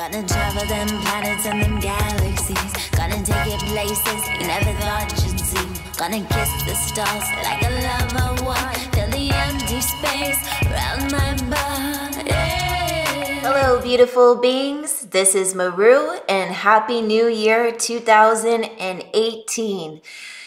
Gonna travel them planets and them galaxies. Gonna take it places you never thought you'd see. Gonna kiss the stars like a lover would. Fill the empty space around my body. Hello beautiful beings, this is Maru and Happy New Year 2018.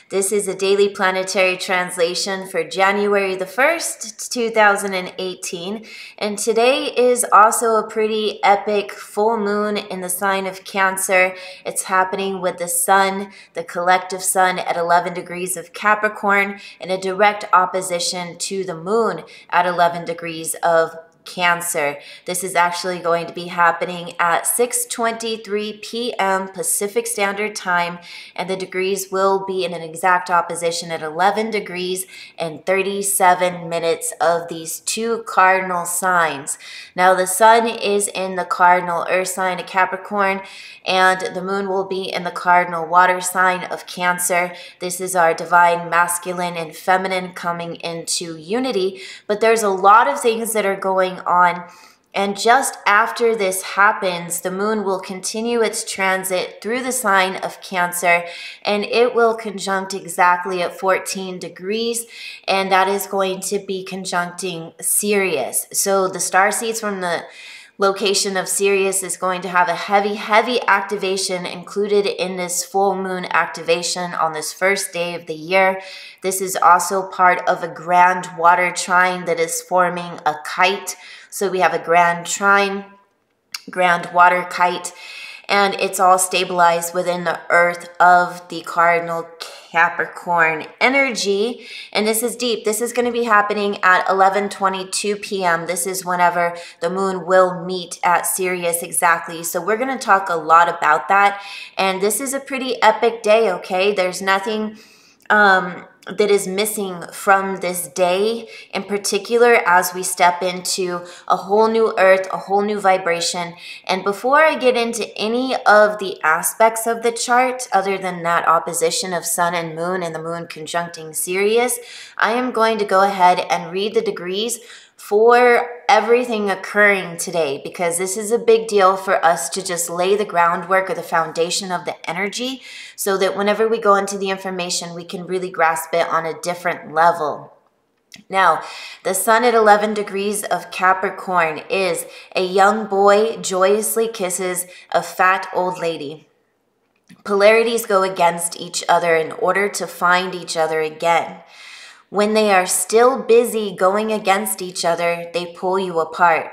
This is a daily planetary translation for January the 1st, 2018, and today is also a pretty epic full moon in the sign of Cancer. It's happening with the sun, the collective sun, at 11 degrees of Capricorn, in a direct opposition to the moon at 11 degrees of Cancer. This is actually going to be happening at 6:23 p.m. Pacific Standard Time, and the degrees will be in an exact opposition at 11 degrees and 37 minutes of these two cardinal signs. Now the sun is in the cardinal earth sign of Capricorn, and the moon will be in the cardinal water sign of Cancer. This is our divine masculine and feminine coming into unity, but there's a lot of things that are going on. And just after this happens, the moon will continue its transit through the sign of Cancer, and it will conjunct exactly at 14 degrees, and that is going to be conjuncting Sirius. So the starseeds from the location of Sirius is going to have a heavy activation included in this full moon activation on this first day of the year. This is also part of a grand water trine that is forming a kite. So we have a grand trine, grand water kite, and it's all stabilized within the earth of the cardinal Capricorn energy. And this is deep. This is going to be happening at 11:22 p.m. This is whenever the moon will meet at Sirius exactly. So we're going to talk a lot about that. And this is a pretty epic day, okay? There's nothing that is missing from this day in particular as we step into a whole new earth, a whole new vibration. And before I get into any of the aspects of the chart, other than that opposition of sun and moon and the moon conjuncting Sirius, I am going to go ahead and read the degrees for everything occurring today, because this is a big deal for us to just lay the groundwork or the foundation of the energy so that whenever we go into the information, we can really grasp it on a different level. Now, the sun at 11 degrees of Capricorn is a young boy joyously kisses a fat old lady. Polarities go against each other in order to find each other again. When they are still busy going against each other, they pull you apart.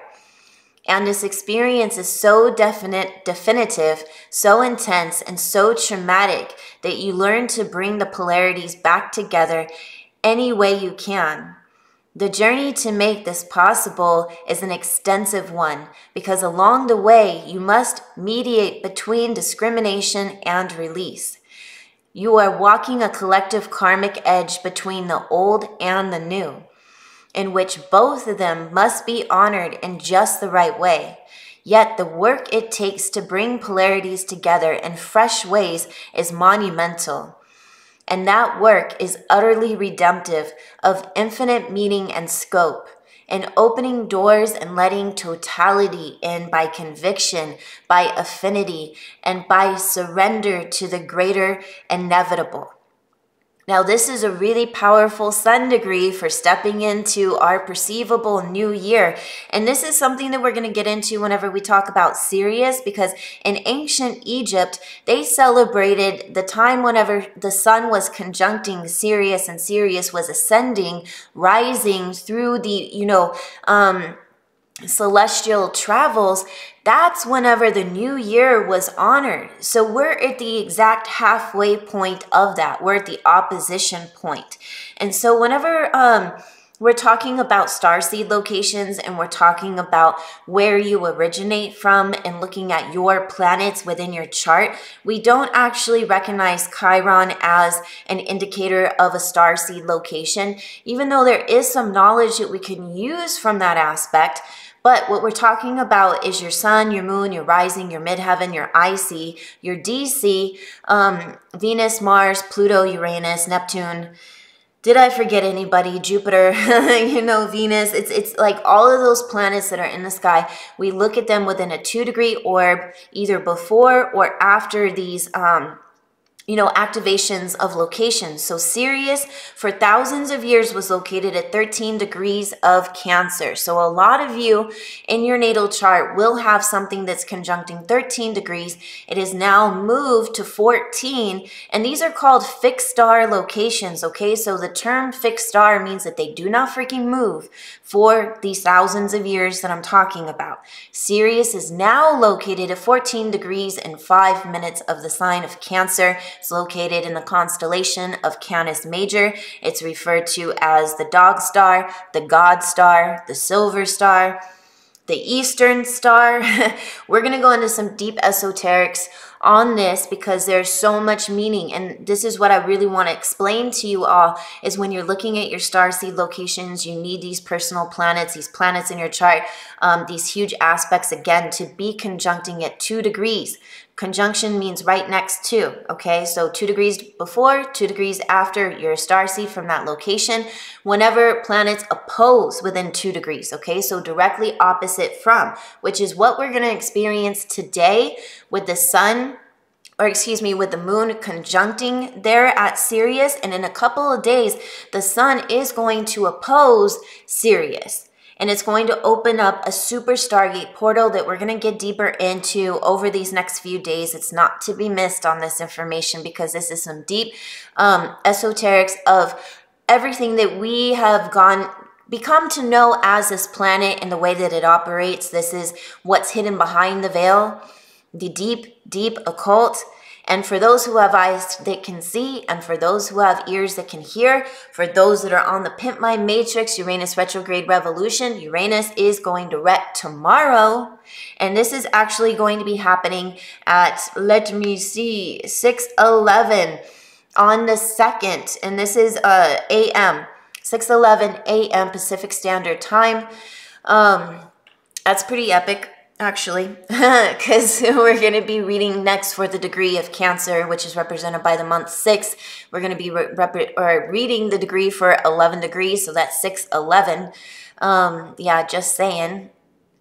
And this experience is so definitive, so intense, and so traumatic that you learn to bring the polarities back together any way you can. The journey to make this possible is an extensive one, because along the way, you must mediate between discrimination and release. You are walking a collective karmic edge between the old and the new, in which both of them must be honored in just the right way. Yet the work it takes to bring polarities together in fresh ways is monumental. And that work is utterly redemptive, of infinite meaning and scope, and opening doors and letting totality in by conviction, by affinity, and by surrender to the greater inevitable. Now, this is a really powerful sun degree for stepping into our perceivable new year. And this is something that we're going to get into whenever we talk about Sirius, because in ancient Egypt, they celebrated the time whenever the sun was conjuncting Sirius and Sirius was ascending, rising through the, celestial travels. That's whenever the new year was honored. So we're at the exact halfway point of that. We're at the opposition point. And so whenever we're talking about starseed locations, and we're talking about where you originate from and looking at your planets within your chart, we don't actually recognize Chiron as an indicator of a starseed location, even though there is some knowledge that we can use from that aspect. But what we're talking about is your sun, your moon, your rising, your midheaven, your IC, your DC, Venus, Mars, Pluto, Uranus, Neptune, Did I forget anybody? Jupiter, you know, Venus. It's like all of those planets that are in the sky. We look at them within a 2-degree orb, either before or after these you know, activations of locations. So Sirius for thousands of years was located at 13 degrees of Cancer. So a lot of you in your natal chart will have something that's conjuncting 13 degrees. It is now moved to 14, and these are called fixed star locations, okay? So the term fixed star means that they do not freaking move for these thousands of years that I'm talking about. Sirius is now located at 14 degrees and 5 minutes of the sign of Cancer. It's located in the constellation of Canis Major. It's referred to as the Dog Star, the God Star, the Silver Star, the Eastern Star. We're going to go into some deep esoterics on this because there's so much meaning, and this is what I really want to explain to you all, is when you're looking at your starseed locations, you need these personal planets, these planets in your chart, these huge aspects, again, to be conjuncting at 2 degrees. Conjunction means right next to, okay? So 2 degrees before, 2 degrees after, you're a starseed from that location. Whenever planets oppose within 2 degrees, okay? So directly opposite from, which is what we're gonna experience today with the sun, or excuse me, with the moon conjuncting there at Sirius. And in a couple of days, the sun is going to oppose Sirius. And it's going to open up a super stargate portal that we're going to get deeper into over these next few days. It's not to be missed on this information, because this is some deep esoterics of everything that we have become to know as this planet and the way that it operates. This is what's hidden behind the veil, the deep, deep occult. And for those who have eyes that can see, and for those who have ears that can hear, for those that are on the Pimp My Matrix Uranus retrograde revolution, Uranus is going direct tomorrow. And this is actually going to be happening at, let me see, 6:11 on the 2nd. And this is a.m., 6:11 a.m. Pacific Standard Time. That's pretty epic, actually, because we're going to be reading next for the degree of Cancer, which is represented by the month 6. We're going to be reading the degree for 11 degrees, so that's 6:11. Yeah, just saying.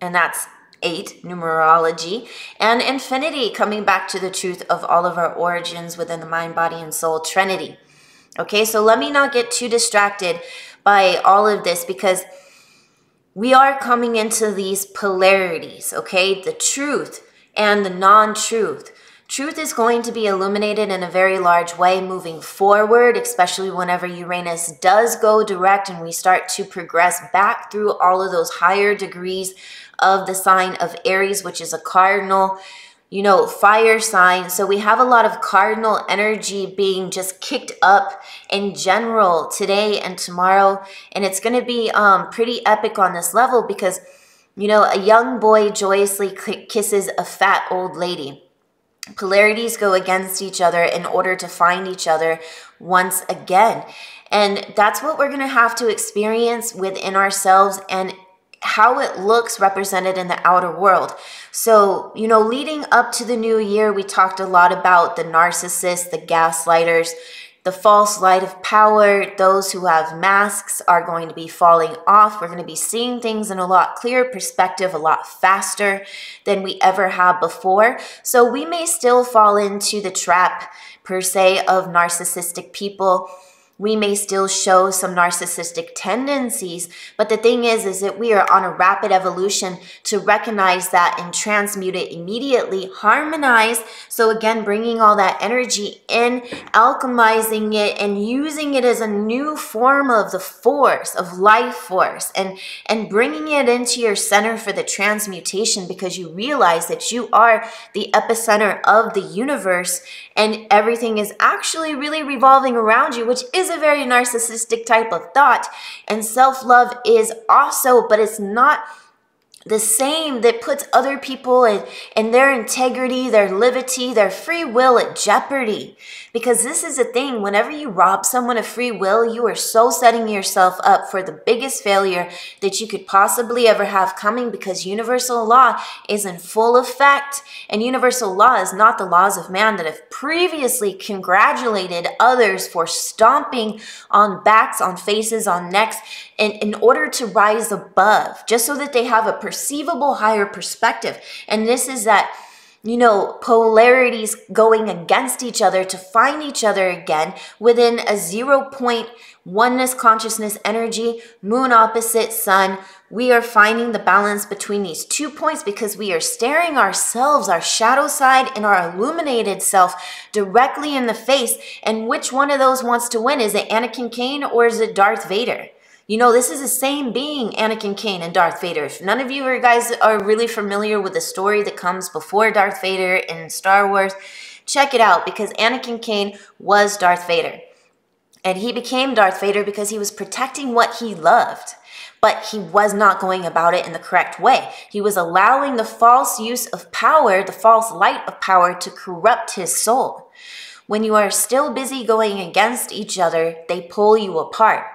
And that's 8, numerology. And infinity, coming back to the truth of all of our origins within the mind, body, and soul trinity. Okay, so let me not get too distracted by all of this, because we are coming into these polarities, okay? The truth and the non-truth. Truth is going to be illuminated in a very large way moving forward, especially whenever Uranus does go direct and we start to progress back through all of those higher degrees of the sign of Aries, which is a cardinal, you know, fire sign. So we have a lot of cardinal energy being just kicked up in general today and tomorrow. And it's going to be pretty epic on this level because, you know, a young boy joyously kisses a fat old lady. Polarities go against each other in order to find each other once again. And that's what we're going to have to experience within ourselves and how it looks represented in the outer world. So, you know, leading up to the new year, we talked a lot about the narcissists, the gaslighters, the false light of power. Those who have masks are going to be falling off. We're going to be seeing things in a lot clearer perspective, a lot faster than we ever have before. So we may still fall into the trap, per se, of narcissistic people. We may still show some narcissistic tendencies, but the thing is that we are on a rapid evolution to recognize that and transmute it immediately, harmonize. So again, bringing all that energy in, alchemizing it, and using it as a new form of the force, of life force, and bringing it into your center for the transmutation, because you realize that you are the epicenter of the universe and everything is actually really revolving around you, which is a very narcissistic type of thought. And self-love is also, but it's not the same that puts other people and their integrity, their liberty, their free will at jeopardy. Because this is a thing, whenever you rob someone of free will, you are so setting yourself up for the biggest failure that you could possibly ever have coming, because universal law is in full effect. And universal law is not the laws of man that have previously congratulated others for stomping on backs, on faces, on necks, and in order to rise above, just so that they have a perceivable higher perspective. And this is that, you know, polarities going against each other to find each other again within a 0 point oneness consciousness energy, moon opposite sun. We are finding the balance between these 2 points because we are staring ourselves, our shadow side and our illuminated self directly in the face. And which one of those wants to win? Is it Anakin Kane or is it Darth Vader? You know, this is the same being, Anakin Kane and Darth Vader. If none of you guys are really familiar with the story that comes before Darth Vader in Star Wars, check it out, because Anakin Kane was Darth Vader. And he became Darth Vader because he was protecting what he loved. But he was not going about it in the correct way. He was allowing the false use of power, the false light of power, to corrupt his soul. When you are still busy going against each other, they pull you apart.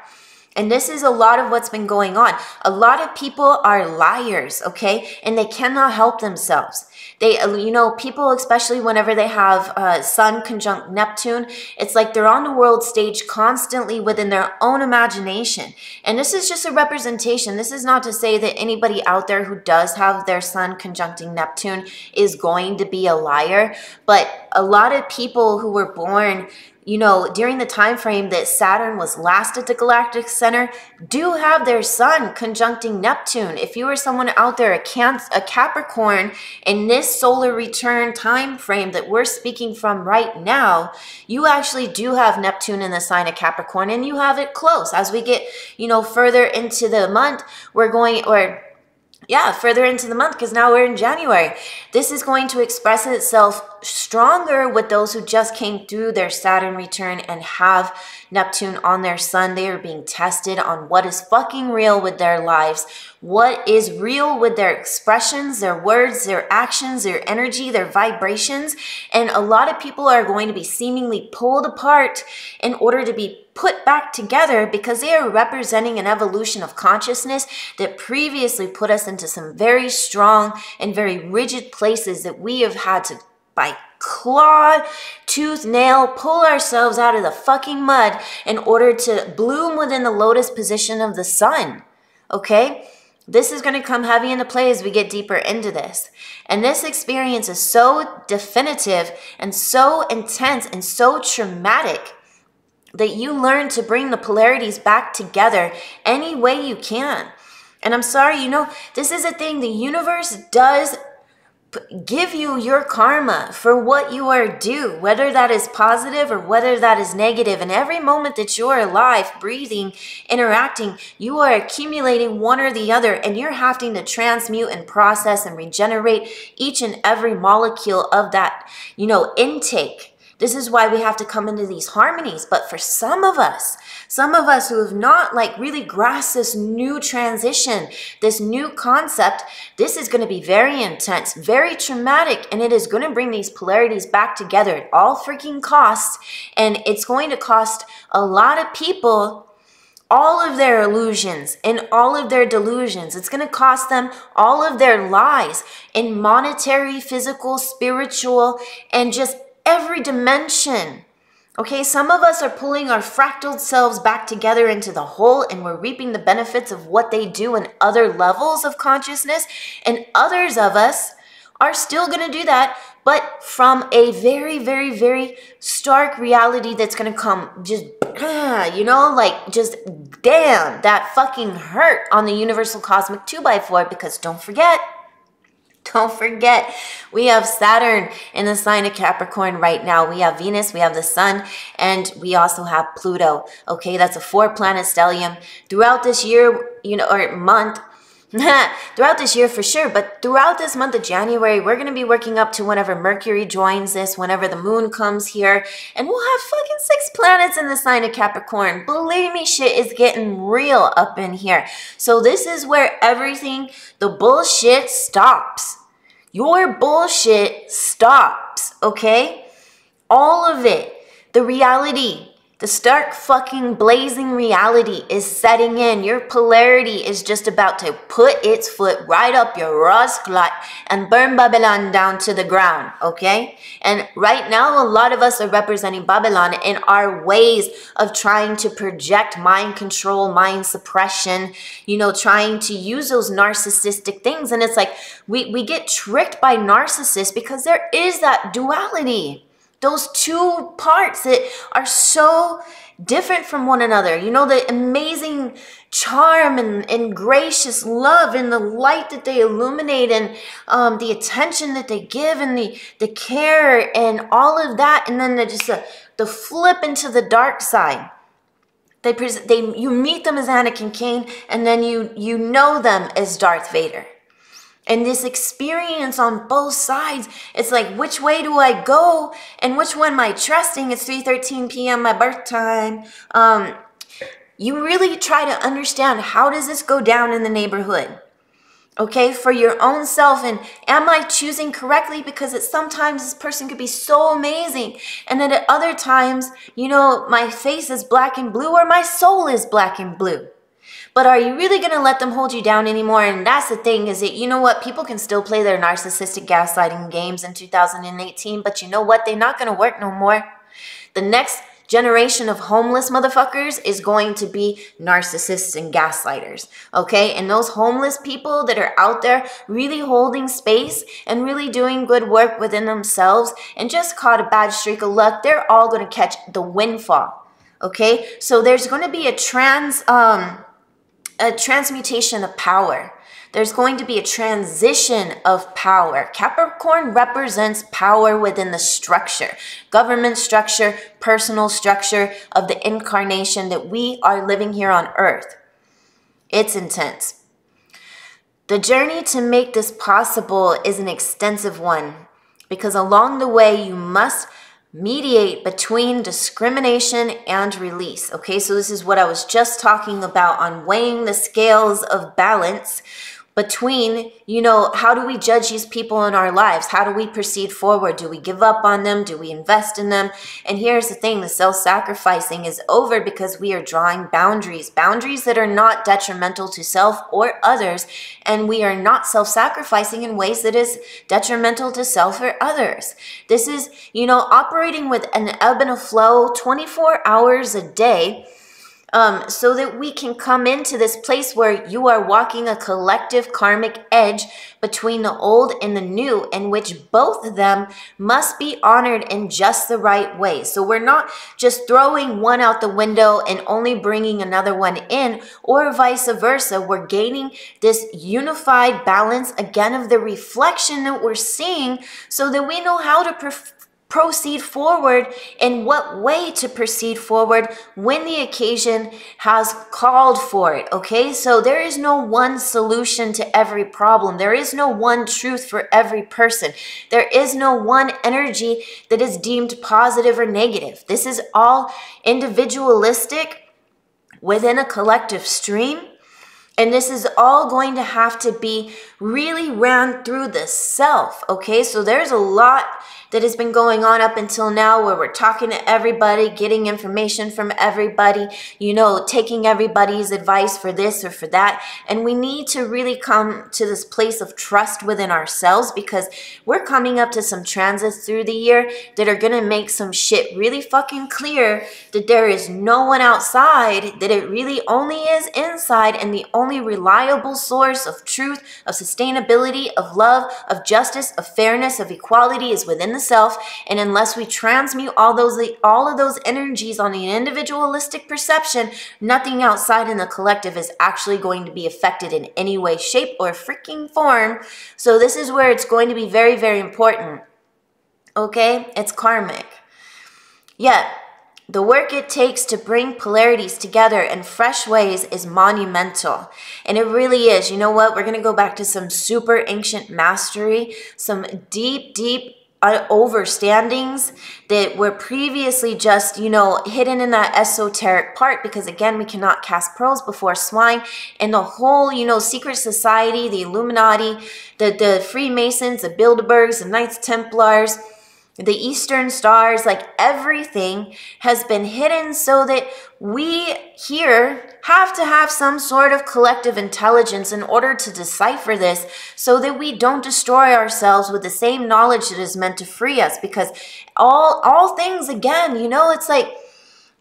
And this is a lot of what's been going on. A lot of people are liars, okay? And they cannot help themselves. They, you know, people, especially whenever they have Sun conjunct Neptune, it's like they're on the world stage constantly within their own imagination. And this is just a representation. This is not to say that anybody out there who does have their Sun conjuncting Neptune is going to be a liar. But a lot of people who were born, you know, during the time frame that Saturn was last at the galactic center, do have their sun conjuncting Neptune. If you are someone out there, a Capricorn, in this solar return time frame that we're speaking from right now, you actually do have Neptune in the sign of Capricorn, and you have it close. As we get, you know, further into the month, we're going, or yeah, further into the month, because now we're in January. This is going to express itself stronger with those who just came through their Saturn return and have Neptune on their sun. They are being tested on what is fucking real with their lives, what is real with their expressions, their words, their actions, their energy, their vibrations. And a lot of people are going to be seemingly pulled apart in order to be put back together, because they are representing an evolution of consciousness that previously put us into some very strong and very rigid places that we have had to, by claw, tooth, nail, pull ourselves out of the fucking mud in order to bloom within the lotus position of the sun, okay? This is going to come heavy into play as we get deeper into this. And this experience is so definitive and so intense and so traumatic that you learn to bring the polarities back together any way you can. And I'm sorry, you know, this is a thing. The universe does give you your karma for what you are due, whether that is positive or whether that is negative. And every moment that you're alive, breathing, interacting, you are accumulating one or the other, and you're having to transmute and process and regenerate each and every molecule of that, you know, intake. This is why we have to come into these harmonies. But for some of us who have not like really grasped this new transition, this new concept, this is going to be very intense, very traumatic, and it is going to bring these polarities back together at all freaking costs. And it's going to cost a lot of people all of their illusions and all of their delusions. It's going to cost them all of their lies in monetary, physical, spiritual, and just every dimension. Okay, some of us are pulling our fractal selves back together into the whole, and we're reaping the benefits of what they do in other levels of consciousness, and others of us are still going to do that, but from a very, very, very stark reality that's going to come just, you know, like just damn, that fucking hurt on the universal cosmic 2x4, because don't forget, we have Saturn in the sign of Capricorn right now. We have Venus, we have the sun, and we also have Pluto. Okay, that's a 4-planet stellium. Throughout this year, you know, or month, Throughout this year for sure, but throughout this month of January, we're going to be working up to whenever Mercury joins this, whenever the moon comes here, and we'll have fucking 6 planets in the sign of Capricorn. Believe me, shit is getting real up in here. So this is where everything, the bullshit stops. Your bullshit stops, okay? All of it. The reality, the stark fucking blazing reality is setting in. Your polarity is just about to put its foot right up your rasclot and burn Babylon down to the ground, okay? And right now, a lot of us are representing Babylon in our ways of trying to project mind control, mind suppression, you know, trying to use those narcissistic things. And it's like we get tricked by narcissists because there is that duality. Those two parts that are so different from one another. You know, the amazing charm and gracious love and the light that they illuminate and the attention that they give and the care and all of that. And then just the flip into the dark side. You meet them as Anakin Kane and then you know them as Darth Vader. And this experience on both sides, it's like, which way do I go? And which one am I trusting? It's 3:13 p.m., my birth time. You really try to understand, how does this go down in the neighborhood? Okay, for your own self. And am I choosing correctly? Because sometimes this person could be so amazing. And then at other times, you know, my face is black and blue or my soul is black and blue. But are you really going to let them hold you down anymore? And that's the thing, is that, you know what, people can still play their narcissistic gaslighting games in 2018, but you know what, they're not going to work no more. The next generation of homeless motherfuckers is going to be narcissists and gaslighters, okay? And those homeless people that are out there really holding space and really doing good work within themselves and just caught a bad streak of luck, they're all going to catch the windfall, okay? So there's going to be a transmutation of power. There's going to be a transition of power. Capricorn represents power within the structure, government structure, personal structure of the incarnation that we are living here on earth. It's intense. The journey to make this possible is an extensive one, because along the way you must mediate between discrimination and release. Okay, so this is what I was just talking about on weighing the scales of balance between, you know, how do we judge these people in our lives? How do we proceed forward? Do we give up on them? Do we invest in them? And here's the thing, the self-sacrificing is over because we are drawing boundaries, boundaries that are not detrimental to self or others, and we are not self-sacrificing in ways that is detrimental to self or others. This is, you know, operating with an ebb and a flow 24 hours a day, so that we can come into this place where you are walking a collective karmic edge between the old and the new, in which both of them must be honored in just the right way. So we're not just throwing one out the window and only bringing another one in, or vice versa. We're gaining this unified balance, again, of the reflection that we're seeing so that we know how to proceed forward and what way to proceed forward when the occasion has called for it, okay? So there is no one solution to every problem. There is no one truth for every person. There is no one energy that is deemed positive or negative. This is all individualistic within a collective stream. And this is all going to have to be really ran through the self, okay? So there's a lot that has been going on up until now where we're talking to everybody, getting information from everybody, you know, taking everybody's advice for this or for that. And we need to really come to this place of trust within ourselves, because we're coming up to some transits through the year that are going to make some shit really fucking clear that there is no one outside, that it really only is inside, and the only reliable source of truth, of sustainability, of love, of justice, of fairness, of equality is within the self. And unless we transmute all of those energies on the individualistic perception, nothing outside in the collective is actually going to be affected in any way, shape, or freaking form. So this is where it's going to be very, very important. Okay? It's karmic. Yeah. The work it takes to bring polarities together in fresh ways is monumental. And it really is. You know what? We're going to go back to some super ancient mastery, some deep, deep overstandings that were previously just, you know, hidden in that esoteric part, because again, we cannot cast pearls before swine. And the whole, you know, secret society, the Illuminati, the Freemasons, the Bilderbergs, the Knights Templars, the Eastern Stars, like everything has been hidden so that we here have to have some sort of collective intelligence in order to decipher this, so that we don't destroy ourselves with the same knowledge that is meant to free us. Because all things, again, you know, it's like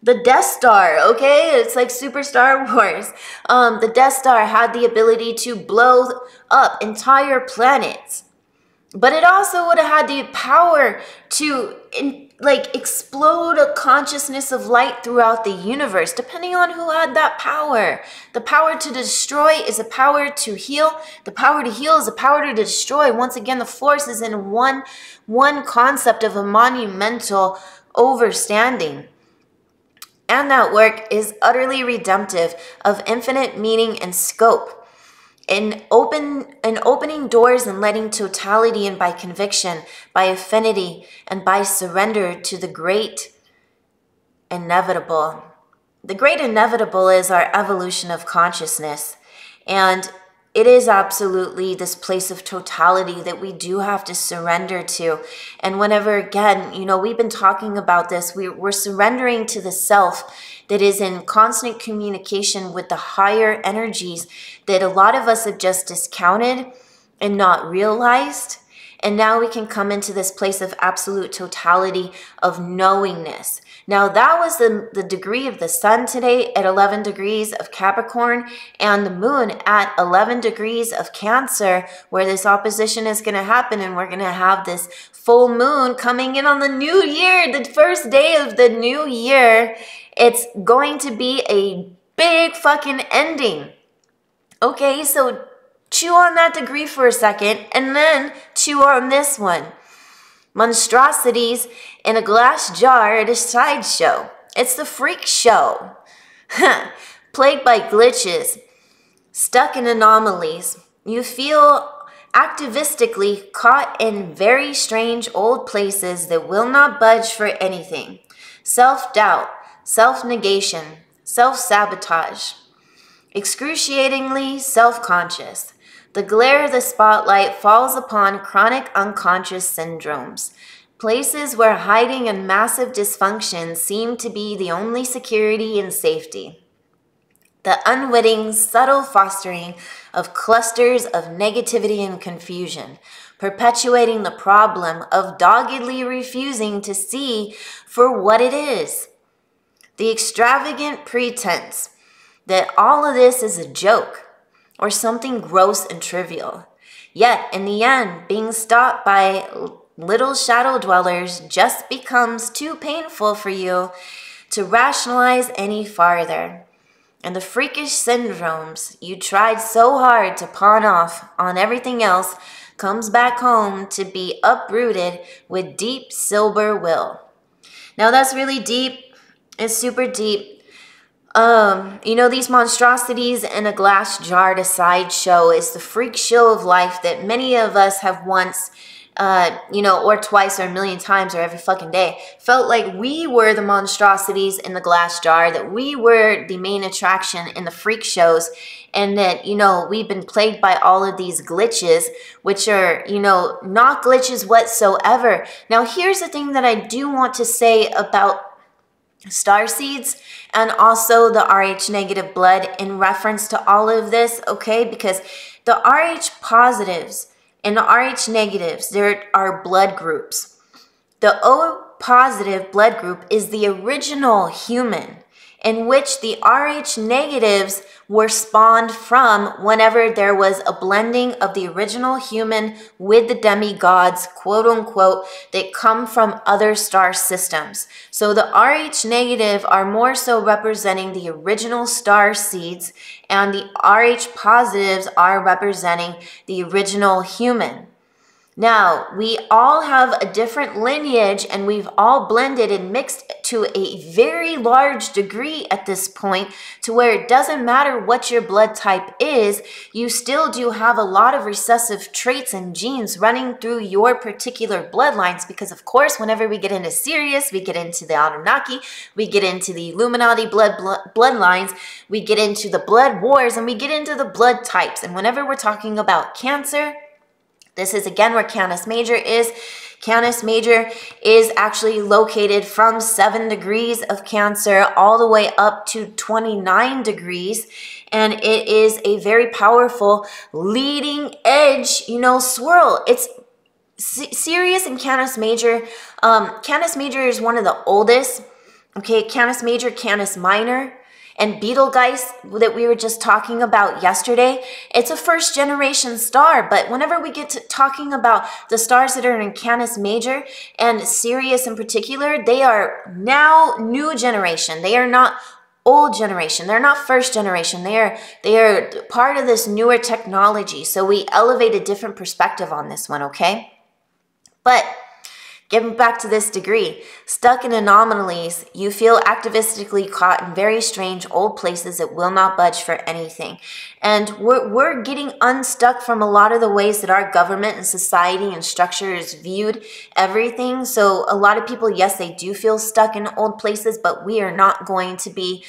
the Death Star, okay? It's like Super Star Wars. The Death Star had the ability to blow up entire planets. But it also would have had the power to explode a consciousness of light throughout the universe, depending on who had that power. The power to destroy is a power to heal. The power to heal is a power to destroy. Once again, the force is in one concept of a monumental overstanding. And that work is utterly redemptive, of infinite meaning and scope. In opening doors and letting totality in by conviction, by affinity, and by surrender to the great inevitable. The great inevitable is our evolution of consciousness. And it is absolutely this place of totality that we do have to surrender to. And whenever, again, you know, we've been talking about this, we're surrendering to the self that is in constant communication with the higher energies that a lot of us have just discounted and not realized. And now we can come into this place of absolute totality of knowingness. Now that was the degree of the sun today at 11 degrees of Capricorn, and the moon at 11 degrees of Cancer, where this opposition is going to happen, and we're going to have this full moon coming in on the new year, the first day of the new year. It's going to be a big fucking ending. Okay, so chew on that degree for a second, and then chew on this one. Monstrosities in a glass jar at a sideshow. It's the freak show. Plagued by glitches, stuck in anomalies. You feel activistically caught in very strange old places that will not budge for anything. Self-doubt, self-negation, self-sabotage. Excruciatingly self-conscious. The glare of the spotlight falls upon chronic unconscious syndromes, places where hiding and massive dysfunction seem to be the only security and safety. The unwitting, subtle fostering of clusters of negativity and confusion, perpetuating the problem of doggedly refusing to see for what it is. The extravagant pretense that all of this is a joke, or something gross and trivial. Yet, in the end, being stopped by little shadow dwellers just becomes too painful for you to rationalize any farther. And the freakish syndromes you tried so hard to pawn off on everything else comes back home to be uprooted with deep silver will. Now that's really deep. It's super deep. You know, these monstrosities in a glass jar to sideshow is the freak show of life that many of us have once, you know, or twice or a million times or every fucking day felt like we were the monstrosities in the glass jar, that we were the main attraction in the freak shows, and that, you know, we've been plagued by all of these glitches, which are, you know, not glitches whatsoever. Now, here's the thing that I do want to say about Starseeds and also the Rh negative blood in reference to all of this, okay? Because the Rh positives and the Rh negatives, there are blood groups. The O positive blood group is the original human, in which the Rh negatives were spawned from whenever there was a blending of the original human with the demigods, quote unquote, that come from other star systems. So the Rh negative are more so representing the original star seeds, and the Rh positives are representing the original human. Now, we all have a different lineage and we've all blended and mixed to a very large degree at this point, to where it doesn't matter what your blood type is, you still do have a lot of recessive traits and genes running through your particular bloodlines, because of course, whenever we get into Sirius, we get into the Anunnaki, we get into the Illuminati bloodlines, we get into the blood wars, and we get into the blood types. And whenever we're talking about Cancer, this is again where Canis Major is. Canis Major is actually located from 7 degrees of Cancer all the way up to 29 degrees. And it is a very powerful leading edge, you know, swirl. It's Sirius and Canis Major. Canis Major is one of the oldest. Okay, Canis Major, Canis Minor, and Betelgeuse that we were just talking about yesterday, it's a first generation star. But whenever we get to talking about the stars that are in Canis Major and Sirius in particular, they are now new generation. They are not old generation. They're not first generation. They are part of this newer technology. So we elevate a different perspective on this one, okay? But getting back to this degree, stuck in anomalies, you feel activistically caught in very strange old places that will not budge for anything. And we're getting unstuck from a lot of the ways that our government and society and structure is viewed everything. So a lot of people, yes, they do feel stuck in old places, but we are not going to be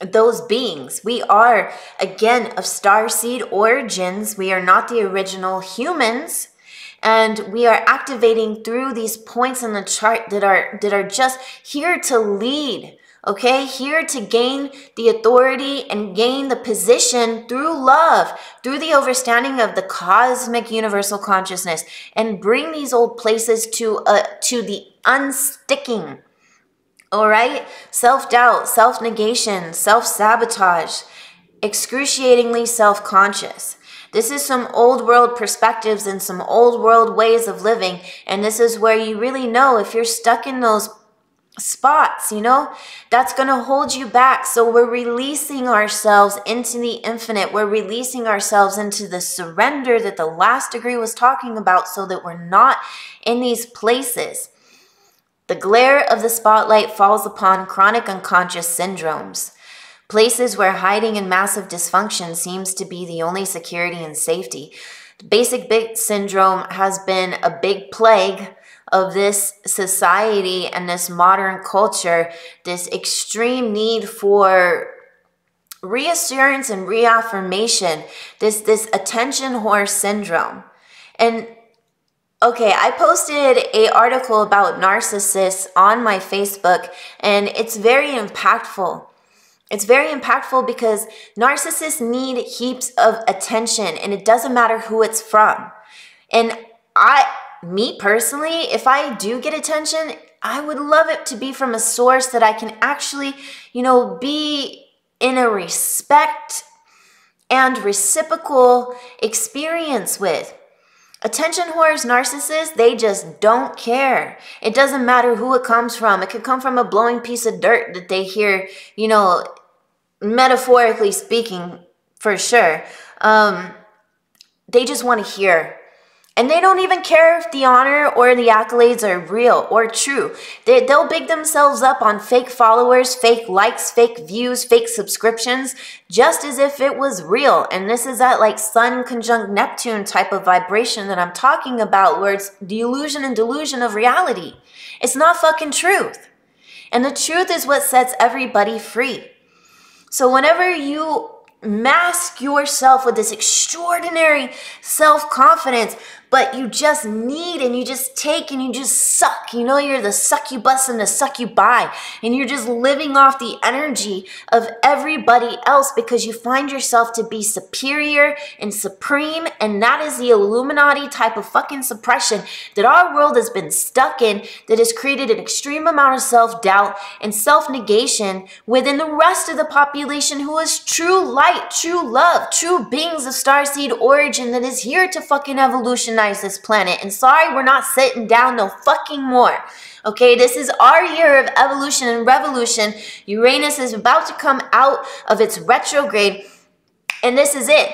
those beings. We are, again, of starseed origins. We are not the original humans. And we are activating through these points in the chart that are just here to lead, okay? Here to gain the authority and gain the position through love, through the understanding of the cosmic universal consciousness, and bring these old places to the unsticking, all right? Self-doubt, self-negation, self-sabotage, excruciatingly self-conscious. This is some old world perspectives and some old world ways of living. And this is where you really know if you're stuck in those spots, you know, that's going to hold you back. So we're releasing ourselves into the infinite. We're releasing ourselves into the surrender that the last degree was talking about, so that we're not in these places. The glare of the spotlight falls upon chronic unconscious syndromes. Places where hiding and massive dysfunction seems to be the only security and safety. Basic bitch syndrome has been a big plague of this society and this modern culture, this extreme need for reassurance and reaffirmation, this attention whore syndrome. And okay, I posted an article about narcissists on my Facebook, and it's very impactful. It's very impactful because narcissists need heaps of attention, and it doesn't matter who it's from. And me personally, if I do get attention, I would love it to be from a source that I can actually, you know, be in a respect and reciprocal experience with. Attention whores, narcissists, they just don't care. It doesn't matter who it comes from. It could come from a blowing piece of dirt that they hear, you know, metaphorically speaking, for sure. They just want to hear. And they don't even care if the honor or the accolades are real or true. They'll big themselves up on fake followers, fake likes, fake views, fake subscriptions, just as if it was real. And this is that like Sun conjunct Neptune type of vibration that I'm talking about, where it's the illusion and delusion of reality. It's not fucking truth. And the truth is what sets everybody free. So whenever you mask yourself with this extraordinary self-confidence, but you just need and you just take and you just suck. You know, you're the succubus and the succubi, and you're just living off the energy of everybody else because you find yourself to be superior and supreme, and that is the Illuminati type of fucking suppression that our world has been stuck in, that has created an extreme amount of self-doubt and self-negation within the rest of the population who is true light, true love, true beings of starseed origin that is here to fucking evolution this planet. And sorry, we're not sitting down no fucking more. Okay, this is our year of evolution and revolution. Uranus is about to come out of its retrograde, and this is it.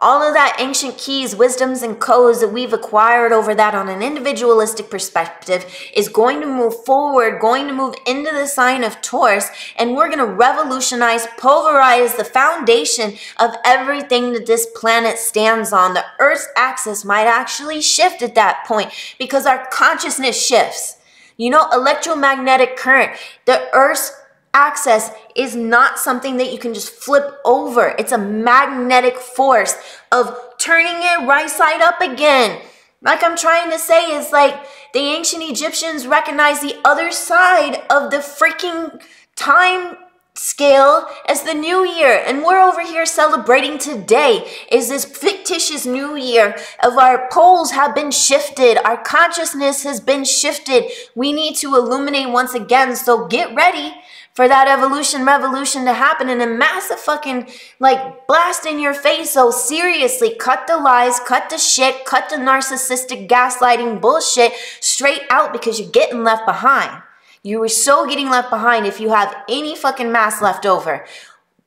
All of that ancient keys, wisdoms, and codes that we've acquired over that on an individualistic perspective is going to move forward, going to move into the sign of Taurus, and we're going to revolutionize, pulverize the foundation of everything that this planet stands on. The Earth's axis might actually shift at that point because our consciousness shifts. You know, electromagnetic current, the Earth's axis is not something that you can just flip over. It's a magnetic force of turning it right side up again. Like I'm trying to say is like the ancient Egyptians recognized the other side of the freaking time scale as the new year, and we're over here celebrating today is this fictitious new year of our poles have been shifted, our consciousness has been shifted. We need to illuminate once again, so get ready for that evolution revolution to happen in a massive fucking like blast in your face. So seriously, cut the lies, cut the shit, cut the narcissistic gaslighting bullshit straight out, because you're getting left behind. You are so getting left behind if you have any fucking mass left over.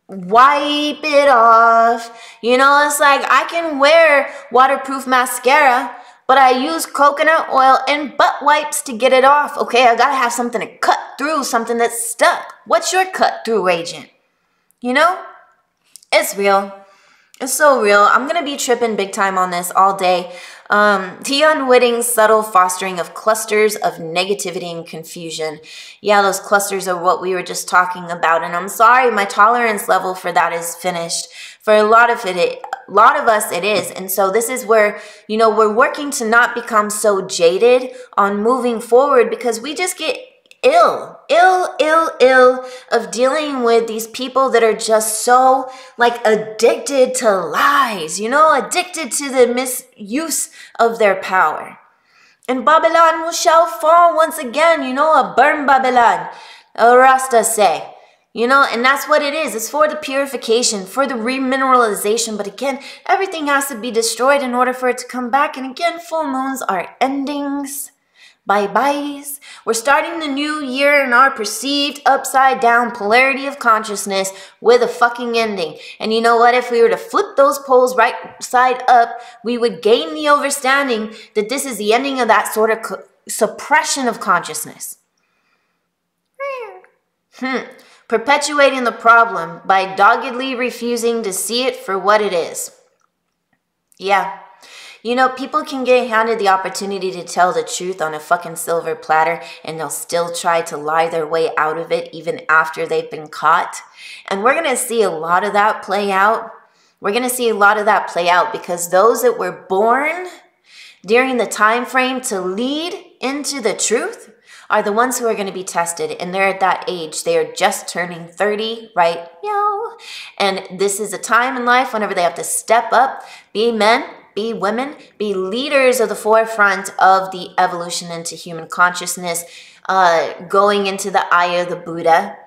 Wipe it off. You know, it's like I can wear waterproof mascara, but I use coconut oil and butt wipes to get it off. Okay, I gotta have something to cut through, something that's stuck. What's your cut through agent? You know, it's real. It's so real. I'm gonna be tripping big time on this all day. The unwitting subtle fostering of clusters of negativity and confusion. Yeah, those clusters are what we were just talking about. And I'm sorry, my tolerance level for that is finished. For a lot of us it is. And so this is where, you know, we're working to not become so jaded on moving forward, because we just get ill of dealing with these people that are just so like addicted to lies, you know, addicted to the misuse of their power. And Babylon shall fall once again, you know, a burn Babylon, Rasta say. You know, and that's what it is. It's for the purification, for the remineralization. But again, everything has to be destroyed in order for it to come back. And again, full moons are endings. Bye-byes. We're starting the new year in our perceived upside-down polarity of consciousness with a fucking ending. And you know what? If we were to flip those poles right side up, we would gain the understanding that this is the ending of that sort of suppression of consciousness. Perpetuating the problem by doggedly refusing to see it for what it is. Yeah. You know, people can get handed the opportunity to tell the truth on a fucking silver platter, and they'll still try to lie their way out of it even after they've been caught. And we're going to see a lot of that play out. We're going to see a lot of that play out, because those that were born during the time frame to lead into the truth are the ones who are going to be tested, and they're at that age. They are just turning 30, right? Yo. And this is a time in life whenever they have to step up, be men, be women, be leaders of the forefront of the evolution into human consciousness, going into the eye of the Buddha,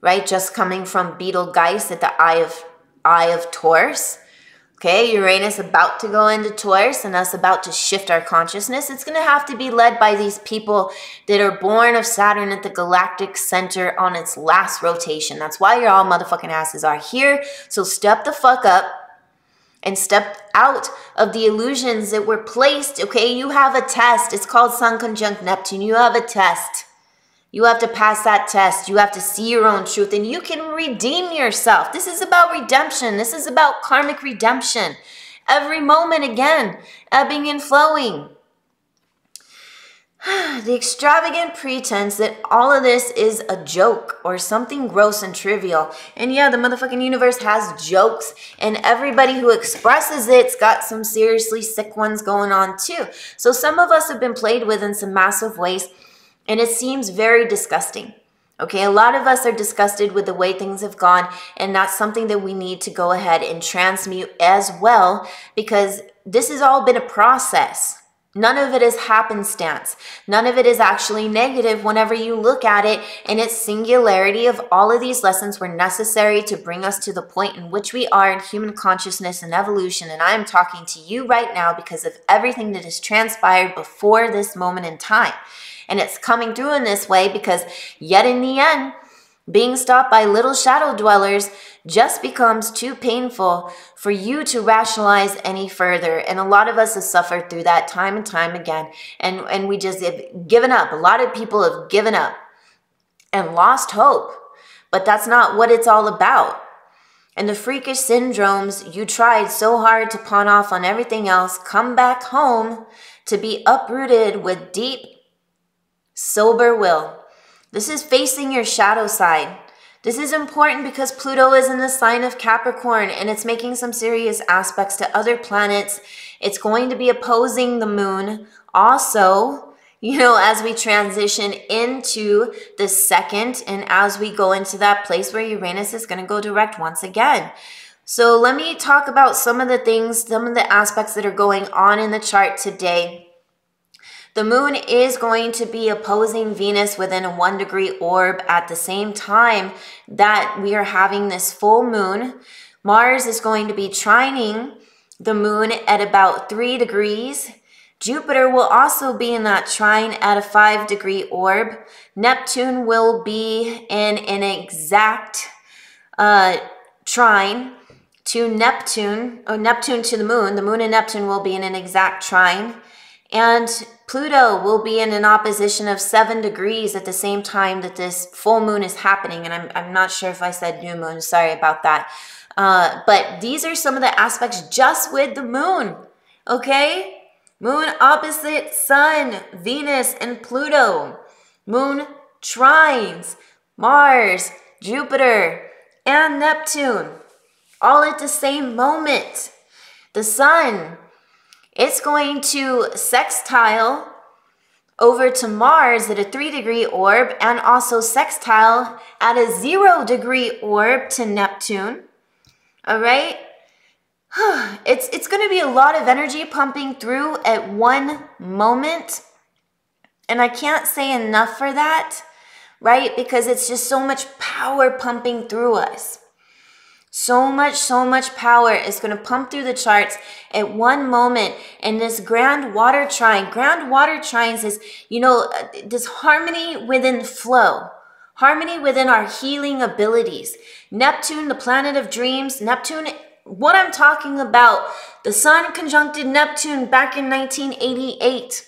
right? Just coming from Betelgeuse at the eye of Taurus. Okay, Uranus about to go into Taurus and us about to shift our consciousness. It's going to have to be led by these people that are born of Saturn at the galactic center on its last rotation. That's why your all motherfucking asses are here. So step the fuck up and step out of the illusions that were placed. Okay, you have a test. It's called Sun conjunct Neptune. You have a test. You have to pass that test. You have to see your own truth, and you can redeem yourself. This is about redemption. This is about karmic redemption. Every moment again, ebbing and flowing. The extravagant pretense that all of this is a joke or something gross and trivial. And yeah, the motherfucking universe has jokes, and everybody who expresses it's got some seriously sick ones going on too. So some of us have been played with in some massive ways, and it seems very disgusting. Okay, a lot of us are disgusted with the way things have gone, and that's something that we need to go ahead and transmute as well, because this has all been a process. None of it is happenstance. None of it is actually negative whenever you look at it, and its singularity of all of these lessons were necessary to bring us to the point in which we are in human consciousness and evolution. And I am talking to you right now because of everything that has transpired before this moment in time. And it's coming through in this way because yet in the end, Being stopped by little shadow dwellers just becomes too painful for you to rationalize any further. And a lot of us have suffered through that time and time again. And we just have given up. A lot of people have given up and lost hope. But that's not what it's all about. And the freakish syndromes you tried so hard to pawn off on everything else come back home to be uprooted with deep, sober will. This is facing your shadow side. This is important because Pluto is in the sign of Capricorn and it's making some serious aspects to other planets. It's going to be opposing the moon also, you know, as we transition into the second and as we go into that place where Uranus is going to go direct once again. So let me talk about some of the things, some of the aspects that are going on in the chart today. The moon is going to be opposing Venus within a 1-degree orb at the same time that we are having this full moon. Mars is going to be trining the moon at about 3 degrees. Jupiter will also be in that trine at a 5-degree orb. Neptune will be in an exact trine to Neptune, or Neptune to the moon. The moon and Neptune will be in an exact trine. And Pluto will be in an opposition of 7 degrees at the same time that this full moon is happening. And I'm not sure if I said new moon, sorry about that. But these are some of the aspects just with the moon, okay? Moon opposite sun, Venus and Pluto. Moon trines, Mars, Jupiter, and Neptune, all at the same moment. The sun, it's going to sextile over to Mars at a 3-degree orb and also sextile at a 0-degree orb to Neptune. All right? It's going to be a lot of energy pumping through at one moment. And I can't say enough for that, right? Because it's just so much power pumping through us. So much power is going to pump through the charts at one moment. And this grand water trine, grand water trines is, you know, this harmony within flow, harmony within our healing abilities. Neptune, the planet of dreams, Neptune, what I'm talking about, the sun conjuncted Neptune back in 1988.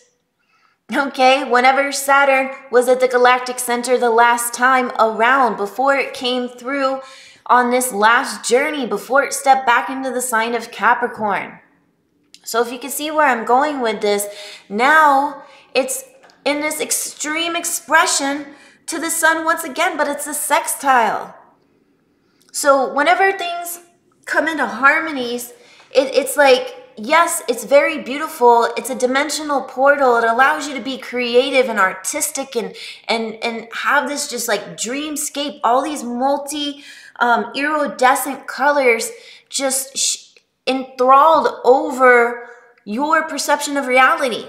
Okay, whenever Saturn was at the galactic center the last time around, before it came through on this last journey, before it stepped back into the sign of Capricorn. So if you can see where I'm going with this, now it's in this extreme expression to the sun once again, but it's a sextile. So whenever things come into harmonies, it's like, yes, it's very beautiful. It's a dimensional portal. It allows you to be creative and artistic and have this just like dreamscape, all these multi iridescent colors just enthralled over your perception of reality.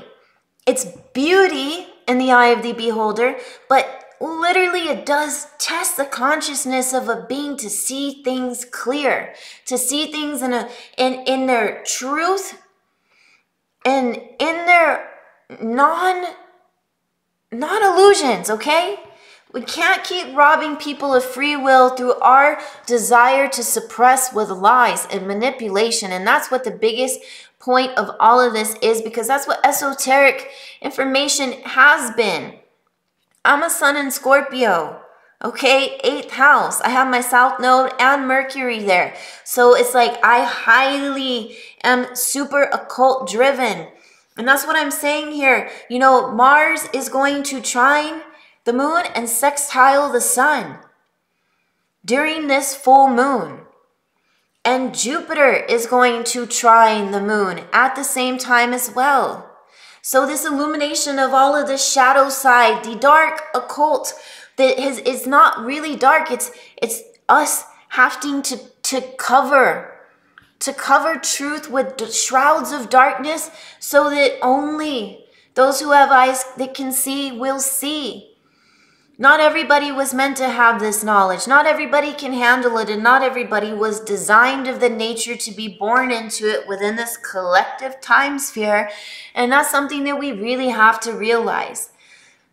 It's beauty in the eye of the beholder, but literally it does test the consciousness of a being to see things clear, to see things in their truth and in their non illusions, okay? We can't keep robbing people of free will through our desire to suppress with lies and manipulation. And that's what the biggest point of all of this is, because that's what esoteric information has been. I'm a sun in Scorpio, okay? 8th house. I have my south node and Mercury there. So it's like I highly am super occult driven. And that's what I'm saying here. You know, Mars is going to trine the moon and sextile the sun during this full moon. And Jupiter is going to trine the moon at the same time as well. So this illumination of all of the shadow side, the dark occult that is not really dark. It's us having to cover truth with shrouds of darkness so that only those who have eyes that can see will see. Not everybody was meant to have this knowledge. Not everybody can handle it, and not everybody was designed of the nature to be born into it within this collective time sphere. And that's something that we really have to realize.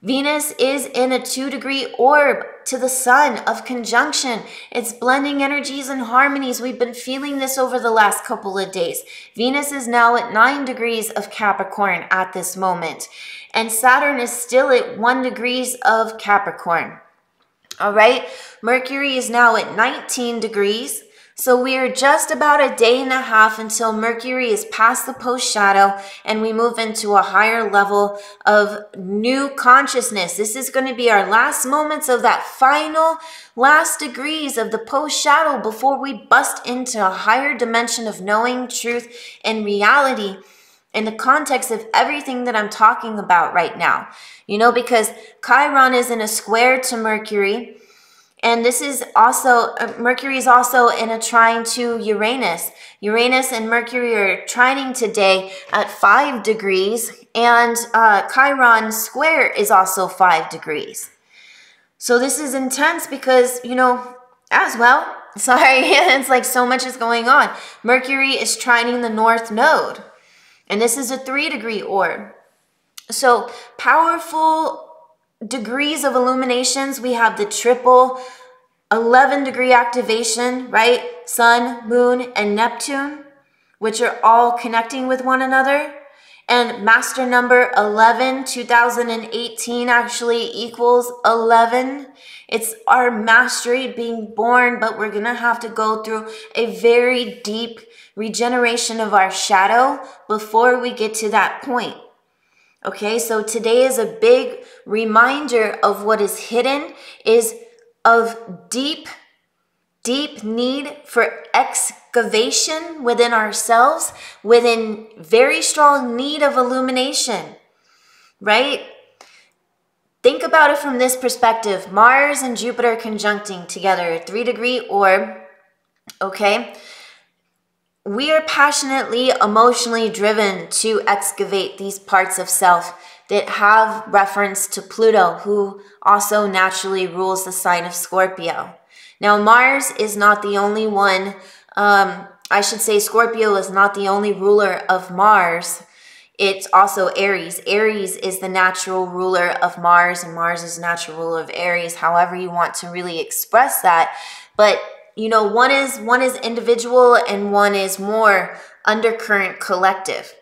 Venus is in a 2-degree orb to the sun of conjunction. It's blending energies and harmonies. We've been feeling this over the last couple of days. Venus is now at 9 degrees of Capricorn at this moment. And Saturn is still at 1 degree of Capricorn. All right. Mercury is now at 19 degrees. So we are just about a day and a half until Mercury is past the post shadow and we move into a higher level of new consciousness. This is going to be our last moments of that final last degrees of the post shadow before we bust into a higher dimension of knowing truth and reality in the context of everything that I'm talking about right now. You know, because Chiron is in a square to Mercury. And this is also, Mercury is also in a trine to Uranus. Uranus and Mercury are trining today at 5 degrees, and Chiron square is also 5 degrees. So this is intense because, you know, as well, sorry, it's like so much is going on. Mercury is trining the north node, and this is a 3-degree orb. So powerful degrees of illuminations. We have the triple 11 degree activation, right? Sun, Moon, and Neptune, which are all connecting with one another. And master number 11, 2018 actually equals 11. It's our mastery being born, but we're going to have to go through a very deep regeneration of our shadow before we get to that point. Okay, so today is a big reminder of what is hidden, is of deep, deep need for excavation within ourselves, within very strong need of illumination, right? Think about it from this perspective. Mars and Jupiter conjuncting together, 3-degree orb, okay? We are passionately, emotionally driven to excavate these parts of self that have reference to Pluto, who also naturally rules the sign of Scorpio. Now, Mars is not the only one. I should say Scorpio is not the only ruler of Mars. It's also Aries. Aries is the natural ruler of Mars, and Mars is the natural ruler of Aries, however you want to really express that. But you know, one is individual and one is more undercurrent collective.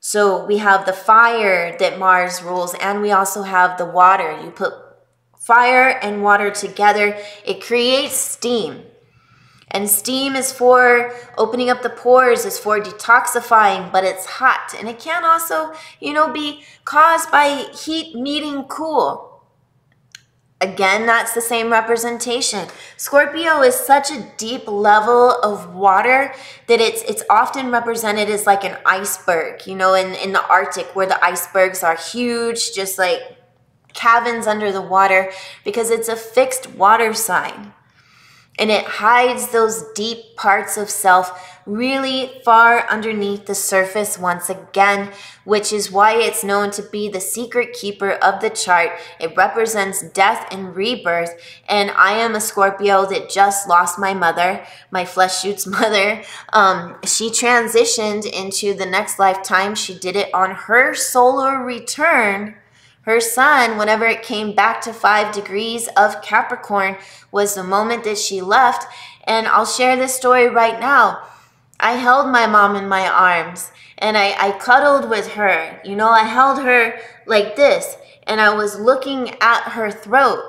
So we have the fire that Mars rules, and we also have the water. You put fire and water together, it creates steam. And steam is for opening up the pores, is for detoxifying, but it's hot. And it can also, you know, be caused by heat meeting cool. Again, that's the same representation. Scorpio is such a deep level of water that it's often represented as like an iceberg, you know, in the Arctic, where the icebergs are huge, just like caverns under the water, because it's a fixed water sign. And it hides those deep parts of self really far underneath the surface once again, which is why it's known to be the secret keeper of the chart. It represents death and rebirth. And I am a Scorpio that just lost my mother, my Fleshshoot's mother. She transitioned into the next lifetime. She did it on her solar return. Her sun, whenever it came back to 5 degrees of Capricorn, was the moment that she left. And I'll share this story right now. I held my mom in my arms and I cuddled with her. You know, I held her like this and I was looking at her throat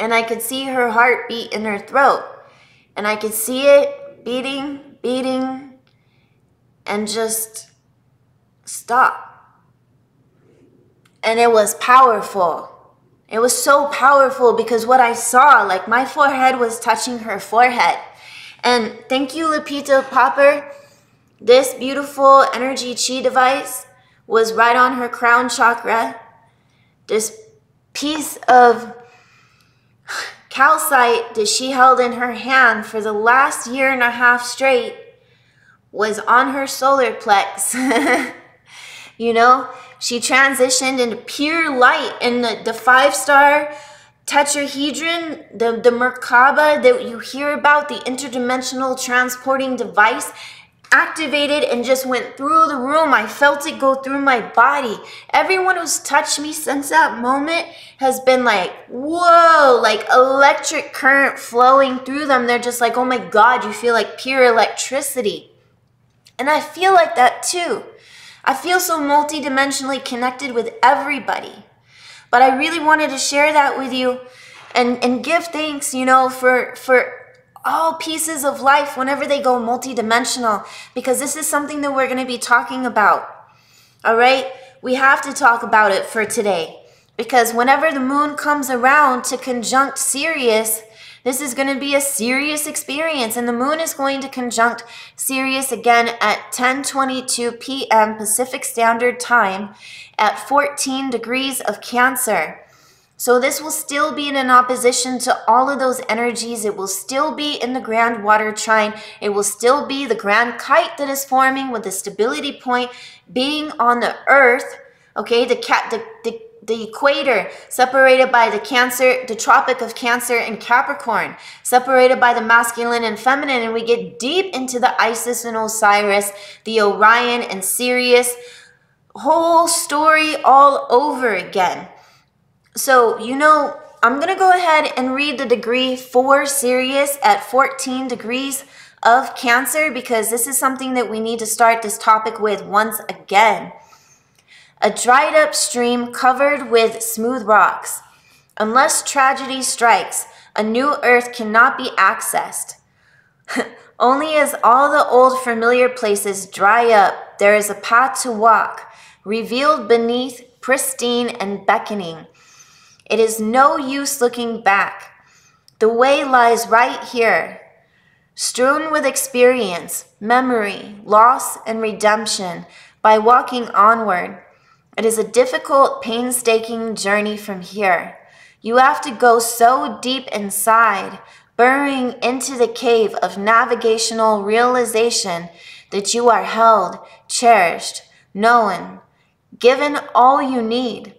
and I could see her heartbeat in her throat and I could see it beating, beating, and just stop. And it was powerful. It was so powerful because what I saw, like my forehead was touching her forehead. And thank you, Lupita Popper. This beautiful energy chi device was right on her crown chakra. This piece of calcite that she held in her hand for the last 1.5 years straight was on her solar plex. You know, she transitioned into pure light, and the 5-star tetrahedron, the Merkaba that you hear about, the interdimensional transporting device, activated and just went through the room. I felt it go through my body. Everyone who's touched me since that moment has been like, whoa, like electric current flowing through them. They're just like, oh my God, you feel like pure electricity. And I feel like that too. I feel so multidimensionally connected with everybody. But I really wanted to share that with you and give thanks, you know, for all pieces of life whenever they go multidimensional, because this is something that we're going to be talking about. All right? We have to talk about it for today, because whenever the moon comes around to conjunct Sirius, this is going to be a serious experience, and the moon is going to conjunct Sirius again at 10:22 p.m. Pacific Standard Time at 14 degrees of Cancer. So this will still be in an opposition to all of those energies. It will still be in the grand water trine. It will still be the grand kite that is forming with the stability point being on the earth, okay, the equator separated by the Cancer, the Tropic of Cancer and Capricorn, separated by the masculine and feminine, and we get deep into the Isis and Osiris, the Orion and Sirius, whole story all over again. So, you know, I'm going to go ahead and read the degree for Sirius at 14 degrees of Cancer, because this is something that we need to start this topic with once again. A dried up stream covered with smooth rocks. Unless tragedy strikes, a new earth cannot be accessed. Only as all the old familiar places dry up, there is a path to walk, revealed beneath, pristine and beckoning. It is no use looking back. The way lies right here, strewn with experience, memory, loss, and redemption by walking onward. It is a difficult, painstaking journey from here. You have to go so deep inside, burrowing into the cave of navigational realization that you are held, cherished, known, given all you need,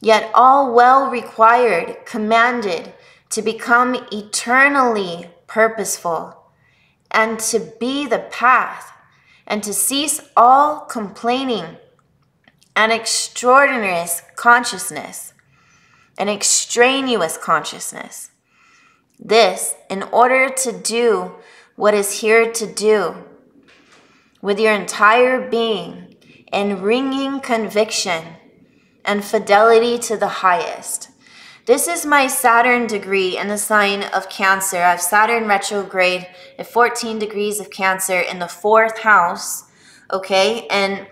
yet all well required, commanded to become eternally purposeful and to be the path and to cease all complaining. An extraneous consciousness. This, in order to do what is here to do, with your entire being and ringing conviction and fidelity to the highest. This is my Saturn degree in the sign of Cancer. I have Saturn retrograde at 14 degrees of Cancer in the 4th house, okay? And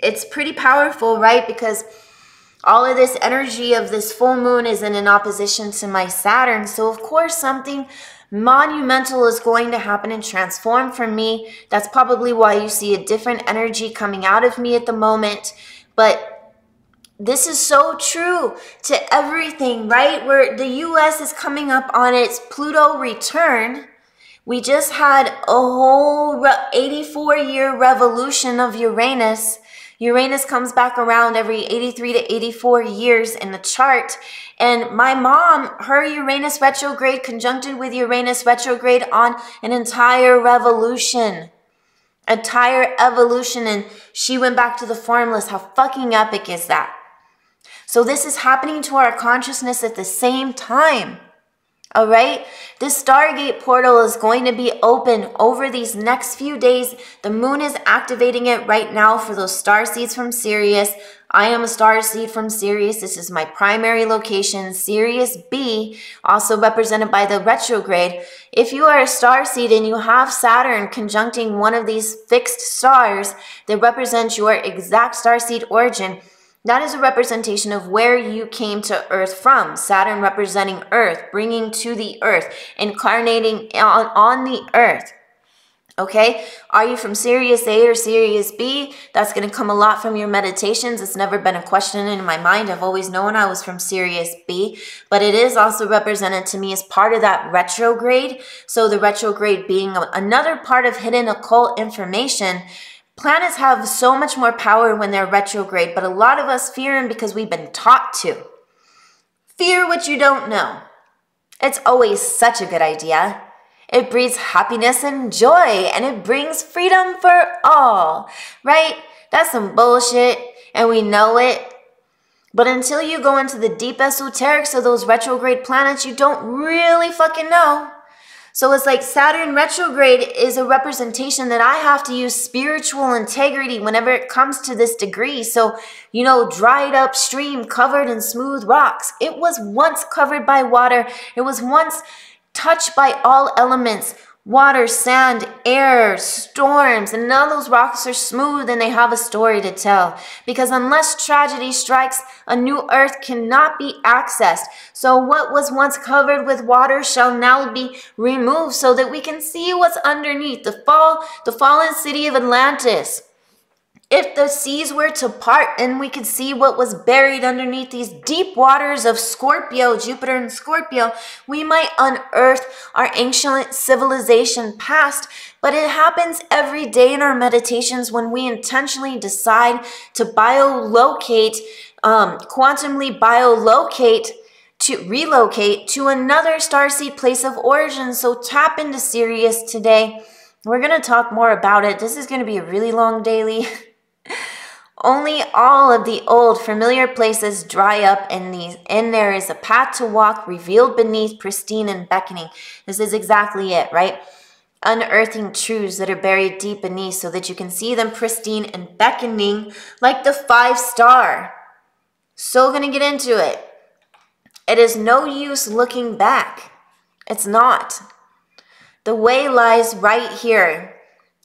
it's pretty powerful, right? Because all of this energy of this full moon is in an opposition to my Saturn. So of course, something monumental is going to happen and transform for me. That's probably why you see a different energy coming out of me at the moment. But this is so true to everything, right? Where the U.S. is coming up on its Pluto return. We just had a whole 84-year revolution of Uranus. Uranus comes back around every 83 to 84 years in the chart. And my mom, her Uranus retrograde conjuncted with Uranus retrograde on an entire revolution, entire evolution. And she went back to the formless. How fucking epic is that? So this is happening to our consciousness at the same time. All right, this Stargate portal is going to be open over these next few days. The moon is activating it right now for those starseeds from Sirius. I am a starseed from Sirius. This is my primary location, Sirius B, also represented by the retrograde. If you are a starseed and you have Saturn conjuncting one of these fixed stars that represents your exact starseed origin, that is a representation of where you came to Earth from. Saturn representing Earth, bringing to the Earth, incarnating on the Earth. Okay? Are you from Sirius A or Sirius B? That's going to come a lot from your meditations. It's never been a question in my mind. I've always known I was from Sirius B, but it is also represented to me as part of that retrograde. So the retrograde being another part of hidden occult information. Planets have so much more power when they're retrograde, but a lot of us fear them because we've been taught to. Fear what you don't know. It's always such a good idea. It breeds happiness and joy, and it brings freedom for all, right? That's some bullshit, and we know it. But until you go into the deep esoterics of those retrograde planets, you don't really fucking know. So it's like Saturn retrograde is a representation that I have to use spiritual integrity whenever it comes to this degree. So, you know, dried up stream covered in smooth rocks. It was once covered by water. It was once touched by all elements. Water, sand, air, storms, and now those rocks are smooth and they have a story to tell. Because unless tragedy strikes, a new earth cannot be accessed. So what was once covered with water shall now be removed so that we can see what's underneath the fallen city of Atlantis. If the seas were to part and we could see what was buried underneath these deep waters of Scorpio, Jupiter and Scorpio, we might unearth our ancient civilization past. But it happens every day in our meditations when we intentionally decide to biolocate, quantumly biolocate, to relocate to another starseed place of origin. So tap into Sirius today. We're going to talk more about it. This is going to be a really long daily. Only all of the old familiar places dry up, and there is a path to walk revealed beneath, pristine and beckoning. This is exactly it, right? Unearthing truths that are buried deep beneath so that you can see them pristine and beckoning like the 5 star. So gonna get into it. It is no use looking back. It's not. The way lies right here.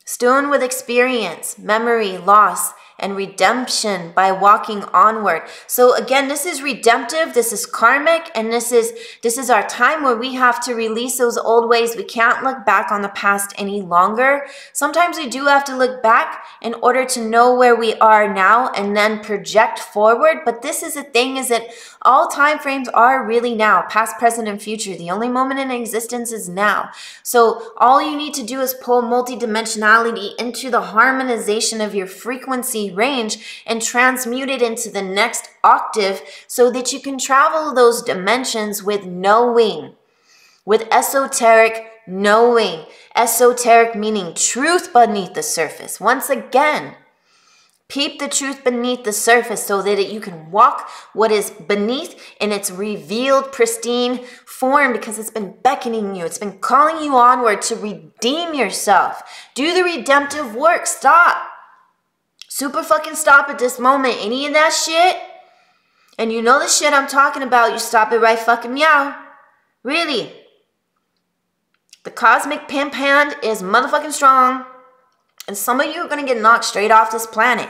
Strewn with experience, memory, loss, and redemption by walking onward. So again, this is redemptive, this is karmic, and this is our time where we have to release those old ways. We can't look back on the past any longer. Sometimes we do have to look back in order to know where we are now and then project forward. But this is the thing, is that all time frames are really now, past, present, and future. The only moment in existence is now. So all you need to do is pull multidimensionality into the harmonization of your frequency range and transmute it into the next octave so that you can travel those dimensions with knowing, with esoteric knowing. Esoteric meaning truth beneath the surface. Once again, peep the truth beneath the surface so that you can walk what is beneath in its revealed, pristine form, because it's been beckoning you. It's been calling you onward to redeem yourself. Do the redemptive work. Stop. Super fucking stop at this moment. Any of that shit, and you know the shit I'm talking about, you stop it right fucking meow. Really. The cosmic pimp hand is motherfucking strong. And some of you are going to get knocked straight off this planet.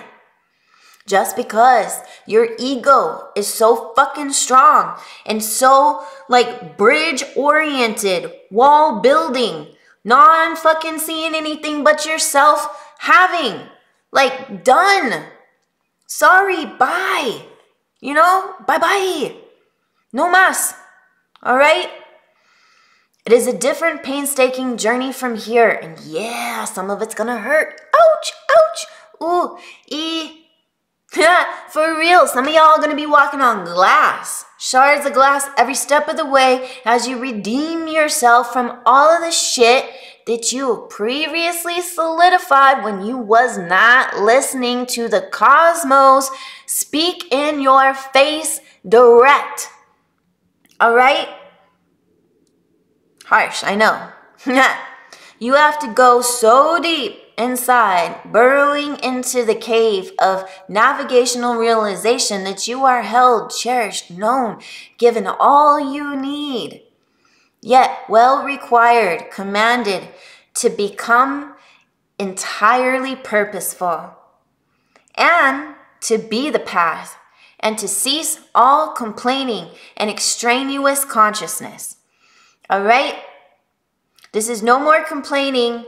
Just because your ego is so fucking strong. And so like bridge oriented, wall building, non fucking seeing anything but yourself having. Like, done. Sorry, bye. You know, bye-bye. No mas. All right? It is a different painstaking journey from here. And yeah, some of it's gonna hurt. Ouch, ouch. Ooh, ee. For real, some of y'all are gonna be walking on glass. Shards of glass every step of the way as you redeem yourself from all of the shit that you previously solidified when you was not listening to the cosmos speak in your face direct. All right? Harsh, I know. You have to go so deep inside, burrowing into the cave of navigational realization that you are held, cherished, known, given all you need. Yet well required, commanded to become entirely purposeful and to be the path and to cease all complaining and extraneous consciousness. All right? This is no more complaining,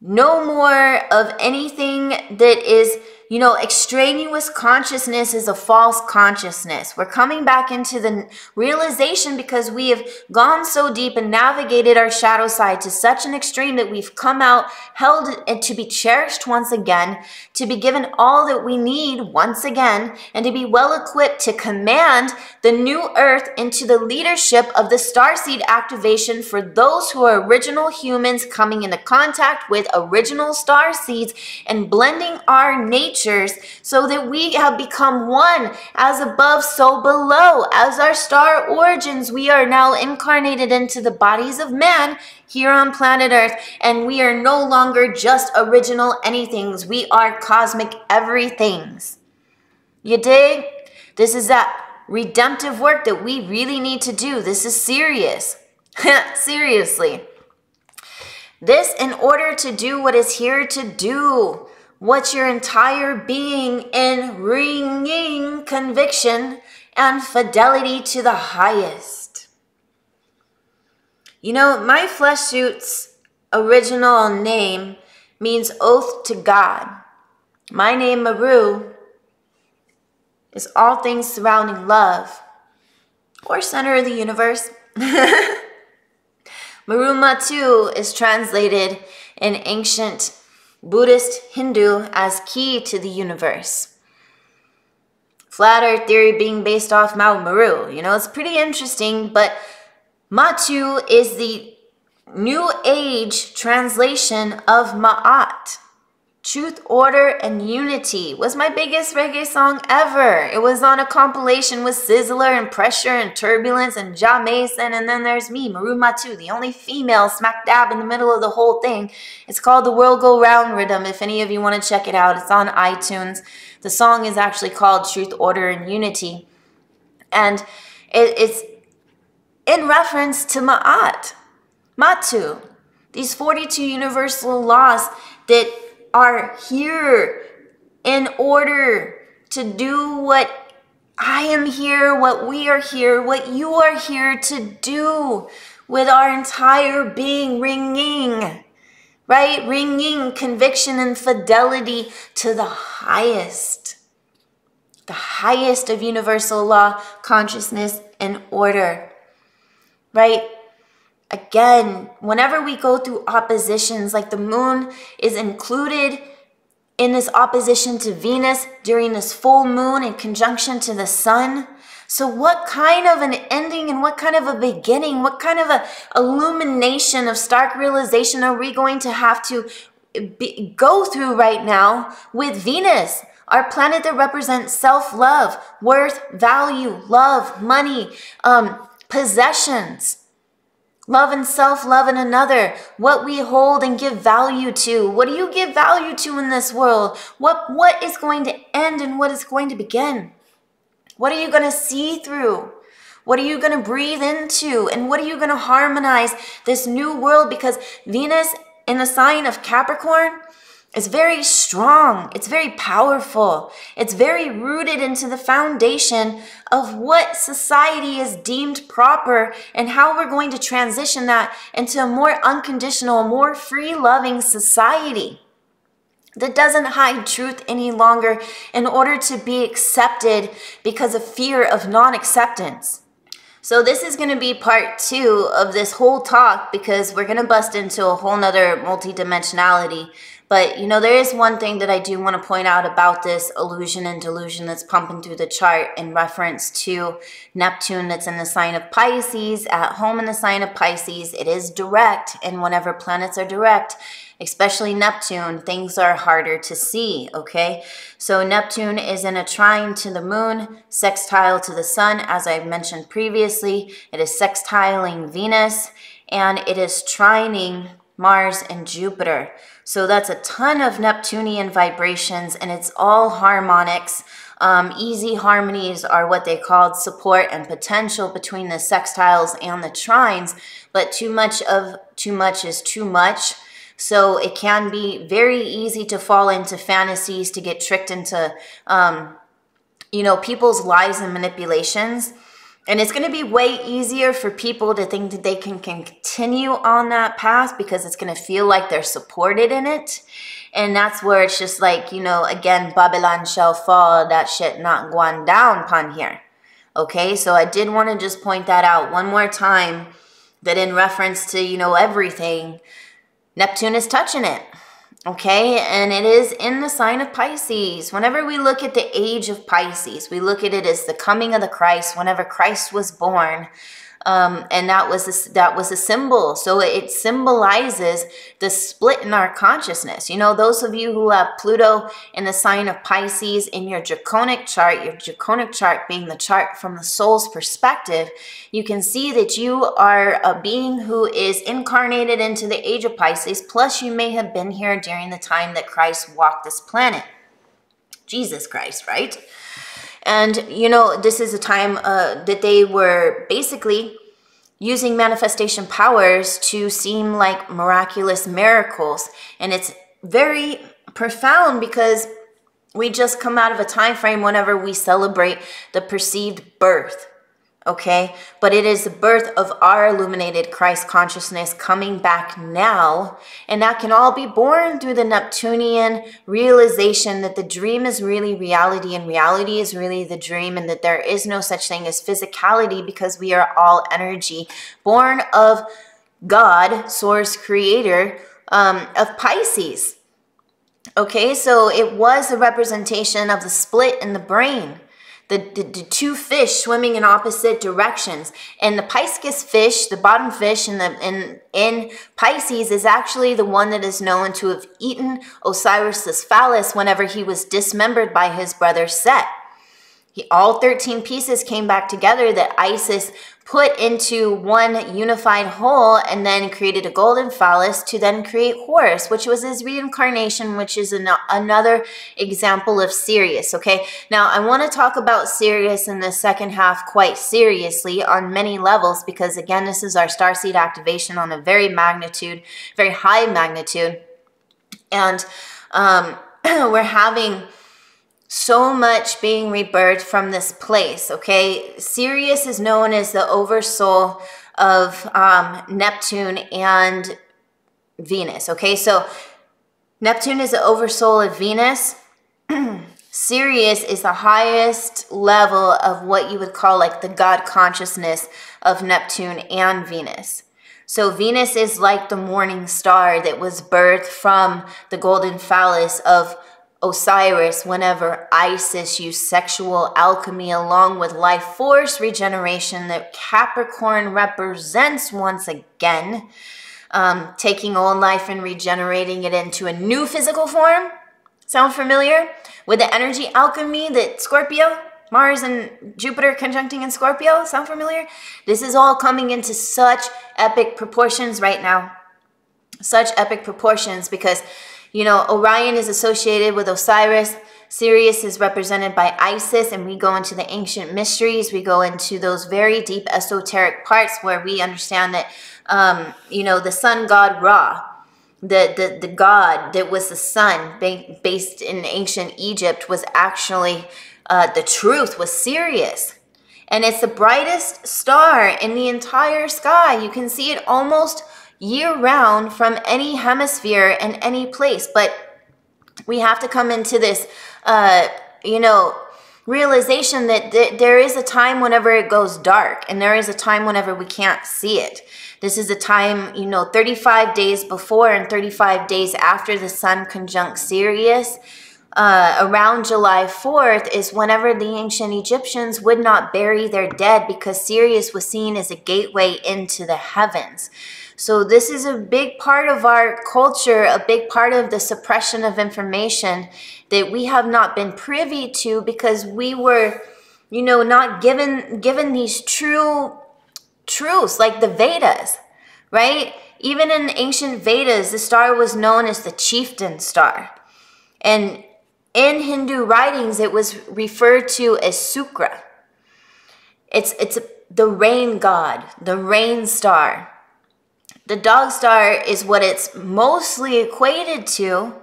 no more of anything that is, You know, extraneous consciousness is a false consciousness. We're coming back into the realization because we have gone so deep and navigated our shadow side to such an extreme that we've come out held and to be cherished once again, to be given all that we need once again, and to be well equipped to command the new earth into the leadership of the starseed activation for those who are original humans coming into contact with original star seeds and blending our nature. So that we have become one, as above, so below. As our star origins, we are now incarnated into the bodies of man here on planet Earth, and we are no longer just original anythings. We are cosmic everythings. You dig? This is that redemptive work that we really need to do. This is serious. Seriously. This in order to do what is here to do. What's your entire being in ringing conviction and fidelity to the highest. You know, my flesh suit's original name means oath to God. My name, Maru, is all things surrounding love or center of the universe. Meru Matu is translated in ancient Buddhist Hindu as key to the universe. Flat earth theory being based off Mount Meru. You know, it's pretty interesting, but Matu is the new age translation of Ma'at. Truth, order, and unity was my biggest reggae song ever. It was on a compilation with Sizzler and Pressure and Turbulence and Ja Mason, and then there's me, Meru Matu, the only female smack dab in the middle of the whole thing. It's called The World Go Round Rhythm, if any of you want to check it out. It's on iTunes. The song is actually called Truth, Order, and Unity. And it's in reference to Ma'at, Matu, these 42 universal laws that are here in order to do what I am here, what we are here, what you are here to do with our entire being, ringing, right? Ringing conviction and fidelity to the highest of universal law, consciousness, and order, right? Again, whenever we go through oppositions, like the moon is included in this opposition to Venus during this full moon in conjunction to the sun. So what kind of an ending and what kind of a beginning, what kind of a illumination of stark realization are we going to have to go through right now with Venus? Our planet that represents self-love, worth, value, love, money, possessions. Love and self-love in another, what we hold and give value to. What do you give value to in this world? What is going to end and what is going to begin? What are you going to see through? What are you going to breathe into? And what are you going to harmonize this new world? Because Venus in the sign of Capricorn is very strong. It's very powerful. It's very rooted into the foundation of what society is deemed proper and how we're going to transition that into a more unconditional, more free-loving society that doesn't hide truth any longer in order to be accepted because of fear of non-acceptance. So this is going to be part 2 of this whole talk because we're going to bust into a whole nother multidimensionality. But, you know, there is one thing that I do want to point out about this illusion and delusion that's pumping through the chart in reference to Neptune that's in the sign of Pisces, at home in the sign of Pisces. It is direct, and whenever planets are direct, especially Neptune, things are harder to see, okay? So Neptune is in a trine to the moon, sextile to the sun, as I've mentioned previously. It is sextiling Venus, and it is trining Mars and Jupiter. So that's a ton of Neptunian vibrations, and it's all harmonics. Easy harmonies are what they called support and potential between the sextiles and the trines, but too much is too much. So it can be very easy to fall into fantasies, to get tricked into, you know, people's lies and manipulations. And it's going to be way easier for people to think that they can continue on that path because it's going to feel like they're supported in it. And that's where it's just like, you know, again, Babylon shall fall, that shit not going down upon here. Okay, so I did want to just point that out one more time, that in reference to, you know, everything, Neptune is touching it. Okay, and it is in the sign of Pisces. Whenever we look at the age of Pisces, we look at it as the coming of the Christ, whenever Christ was born. And that was a symbol. So it symbolizes the split in our consciousness. You know, those of you who have Pluto in the sign of Pisces in your draconic chart being the chart from the soul's perspective, you can see that you are a being who is incarnated into the age of Pisces. Plus, you may have been here during the time that Christ walked this planet. Jesus Christ, right? And, you know, this is a time that they were basically using manifestation powers to seem like miraculous miracles. And it's very profound because we just come out of a time frame whenever we celebrate the perceived birth. Okay, but it is the birth of our illuminated Christ consciousness coming back now, and that can all be born through the Neptunian realization that the dream is really reality and reality is really the dream, and that there is no such thing as physicality because we are all energy born of God, source creator, of Pisces. Okay, so it was a representation of the split in the brain. The two fish swimming in opposite directions. And the Pisces fish, the bottom fish in Pisces, is actually the one that is known to have eaten Osiris's phallus whenever he was dismembered by his brother Set. All 13 pieces came back together that Isis put into one unified whole and then created a golden phallus to then create Horus, which was his reincarnation, which is another example of Sirius. Okay, now I want to talk about Sirius in the second half quite seriously on many levels because, again, this is our starseed activation on a very high magnitude. And we're having so much being rebirthed from this place, okay? Sirius is known as the oversoul of Neptune and Venus, okay? So Neptune is the oversoul of Venus. Sirius is the highest level of what you would call like the God consciousness of Neptune and Venus. So Venus is like the morning star that was birthed from the golden phallus of Osiris whenever Isis used sexual alchemy along with life force regeneration that Capricorn represents once again, taking old life and regenerating it into a new physical form. Sound familiar? With the energy alchemy that Scorpio, Mars and Jupiter conjuncting in Scorpio, sound familiar? This is all coming into such epic proportions right now. Such epic proportions because, you know, Orion is associated with Osiris, Sirius is represented by Isis, and we go into the ancient mysteries, we go into those very deep esoteric parts where we understand that, you know, the sun god Ra, the god that was the sun based in ancient Egypt was actually, the truth was Sirius. And it's the brightest star in the entire sky. You can see it almost year-round from any hemisphere and any place, but we have to come into this, you know, realization that there is a time whenever it goes dark, and there is a time whenever we can't see it. This is a time, you know, 35 days before and 35 days after the sun conjuncts Sirius. Around July 4th is whenever the ancient Egyptians would not bury their dead because Sirius was seen as a gateway into the heavens. So this is a big part of our culture, a big part of the suppression of information that we have not been privy to because we were, you know, not given these true truths like the Vedas, right? Even in ancient Vedas, the star was known as the chieftain star. And in Hindu writings, it was referred to as Sukra. It's the rain god, the rain star. The dog star is what it's mostly equated to.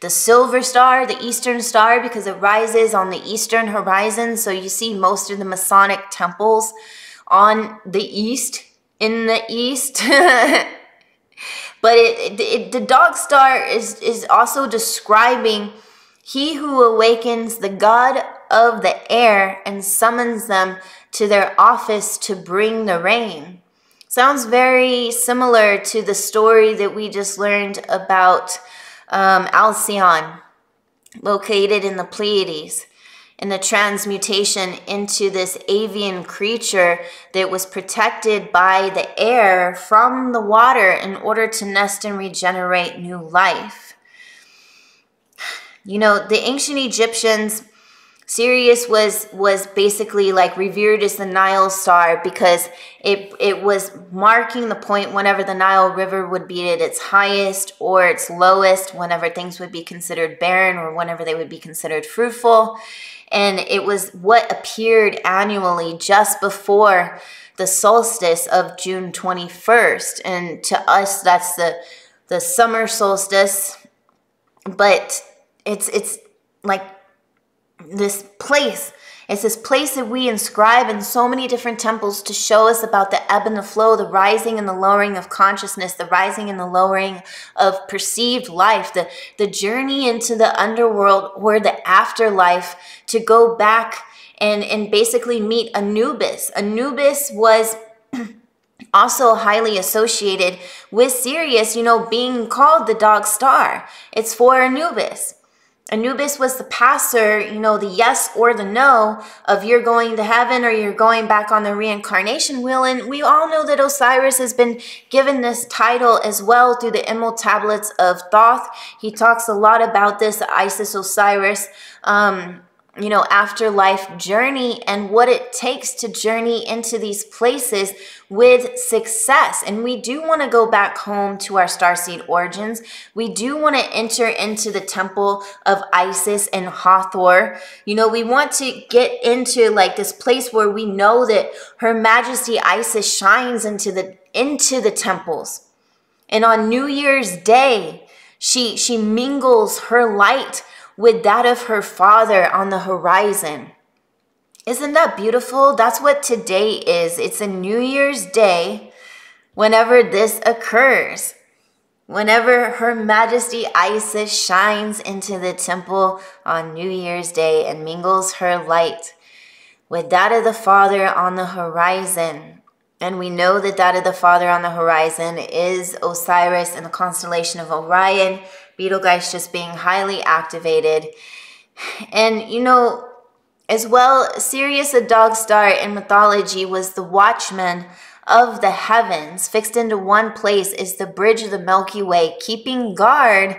the silver star, the Eastern Star, because it rises on the eastern horizon. So you see most of the Masonic temples on the east, in the east. But the dog star is also describing he who awakens the god of the air and summons them to their office to bring the rain. Sounds very similar to the story that we just learned about Alcyon, located in the Pleiades, and the transmutation into this avian creature that was protected by the air from the water in order to nest and regenerate new life. You know, the ancient Egyptians, Sirius was basically like revered as the Nile star because it was marking the point whenever the Nile River would be at its highest or its lowest, whenever things would be considered barren or whenever they would be considered fruitful. And it was what appeared annually just before the solstice of June 21st. And to us, that's the summer solstice. But it's like this place. It's this place that we inscribe in so many different temples to show us about the ebb and the flow, the rising and the lowering of consciousness, the rising and the lowering of perceived life, the journey into the underworld or the afterlife to go back and basically meet Anubis. Anubis was also highly associated with Sirius, you know, being called the dog star. It's for Anubis. Anubis was the passer, you know, the yes or the no of you're going to heaven or you're going back on the reincarnation wheel. And we all know that Osiris has been given this title as well through the Immortal Tablets of Thoth. He talks a lot about this Isis Osiris, you know, afterlife journey and what it takes to journey into these places with success. And we do want to go back home to our starseed origins. We do want to enter into the temple of Isis and Hathor. You know, we want to get into like this place where we know that Her Majesty Isis shines into the temples. And on New Year's Day, she mingles her light with that of her father on the horizon. Isn't that beautiful? That's what today is. It's a New Year's Day whenever this occurs. Whenever Her Majesty Isis shines into the temple on New Year's Day and mingles her light with that of the father on the horizon. And we know that that of the father on the horizon is Osiris in the constellation of Orion, Betelgeuse just being highly activated. And you know, as well, Sirius, a dog star in mythology, was the watchman of the heavens, fixed into one place, is the bridge of the Milky Way, keeping guard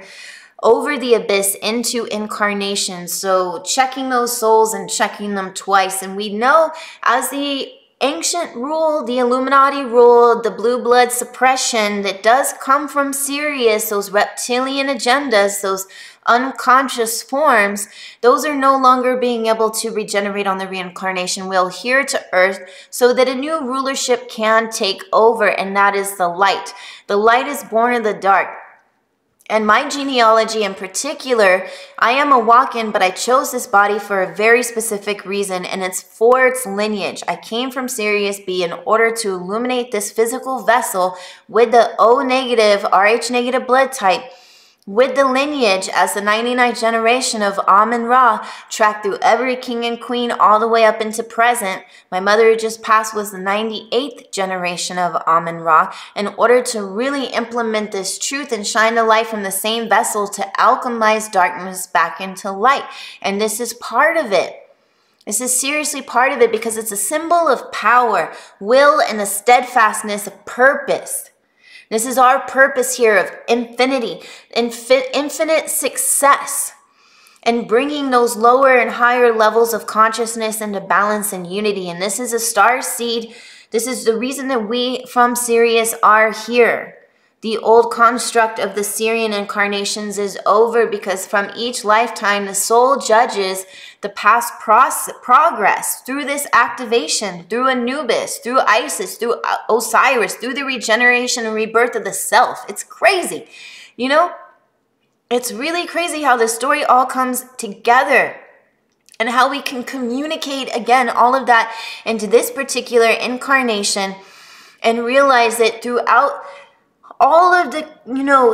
over the abyss into incarnation. So checking those souls and checking them twice. And we know as the ancient rule, the Illuminati rule, the blue blood suppression that does come from Sirius, those reptilian agendas, those unconscious forms, those are no longer being able to regenerate on the reincarnation wheel here to earth so that a new rulership can take over, and that is the light. The light is born of the dark. And my genealogy in particular, I am a walk-in, but I chose this body for a very specific reason, and it's for its lineage. I came from Sirius B in order to illuminate this physical vessel with the O negative, Rh negative blood type, with the lineage as the 99th generation of Amun-Ra, tracked through every king and queen all the way up into present. My mother who just passed was the 98th generation of Amun-Ra. In order to really implement this truth and shine the light from the same vessel to alchemize darkness back into light. And this is part of it. This is seriously part of it because it's a symbol of power, will, and a steadfastness of purpose. This is our purpose here of infinity, infinite success, and bringing those lower and higher levels of consciousness into balance and unity. And this is a star seed. This is the reason that we from Sirius are here. The old construct of the Syrian incarnations is over because from each lifetime, the soul judges the past progress through this activation, through Anubis, through Isis, through Osiris, through the regeneration and rebirth of the self. It's crazy, you know? It's really crazy how this story all comes together and how we can communicate, again, all of that into this particular incarnation and realize that throughout all of the,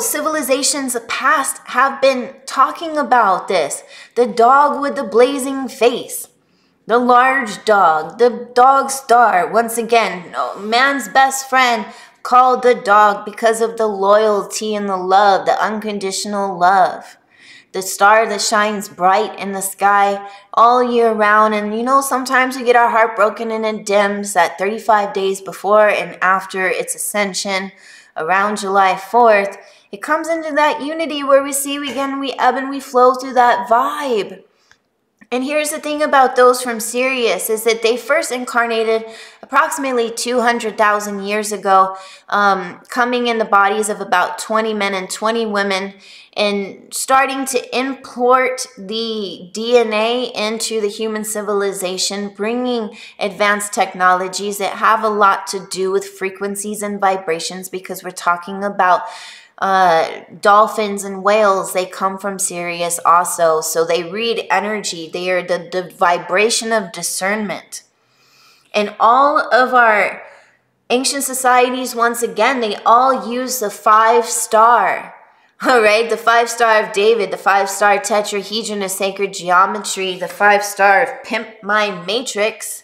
civilizations past have been talking about this. The dog with the blazing face, the large dog, the dog star. Once again, man's best friend called the dog because of the loyalty and the love, the unconditional love. The star that shines bright in the sky all year round. And sometimes we get our heart broken and it dims at 35 days before and after its ascension. Around July 4th, it comes into that unity where we see again, we ebb and we flow through that vibe. And here's the thing about those from Sirius is that they first incarnated approximately 200,000 years ago, coming in the bodies of about 20 men and 20 women and starting to import the DNA into the human civilization, bringing advanced technologies that have a lot to do with frequencies and vibrations, because we're talking about dolphins and whales. They come from Sirius also, so they read energy. They are the vibration of discernment. And all of our ancient societies, once again, they all use the 5-star, all right, the 5-star of David, the 5-star tetrahedron of sacred geometry, the 5-star of Pimp My Matrix,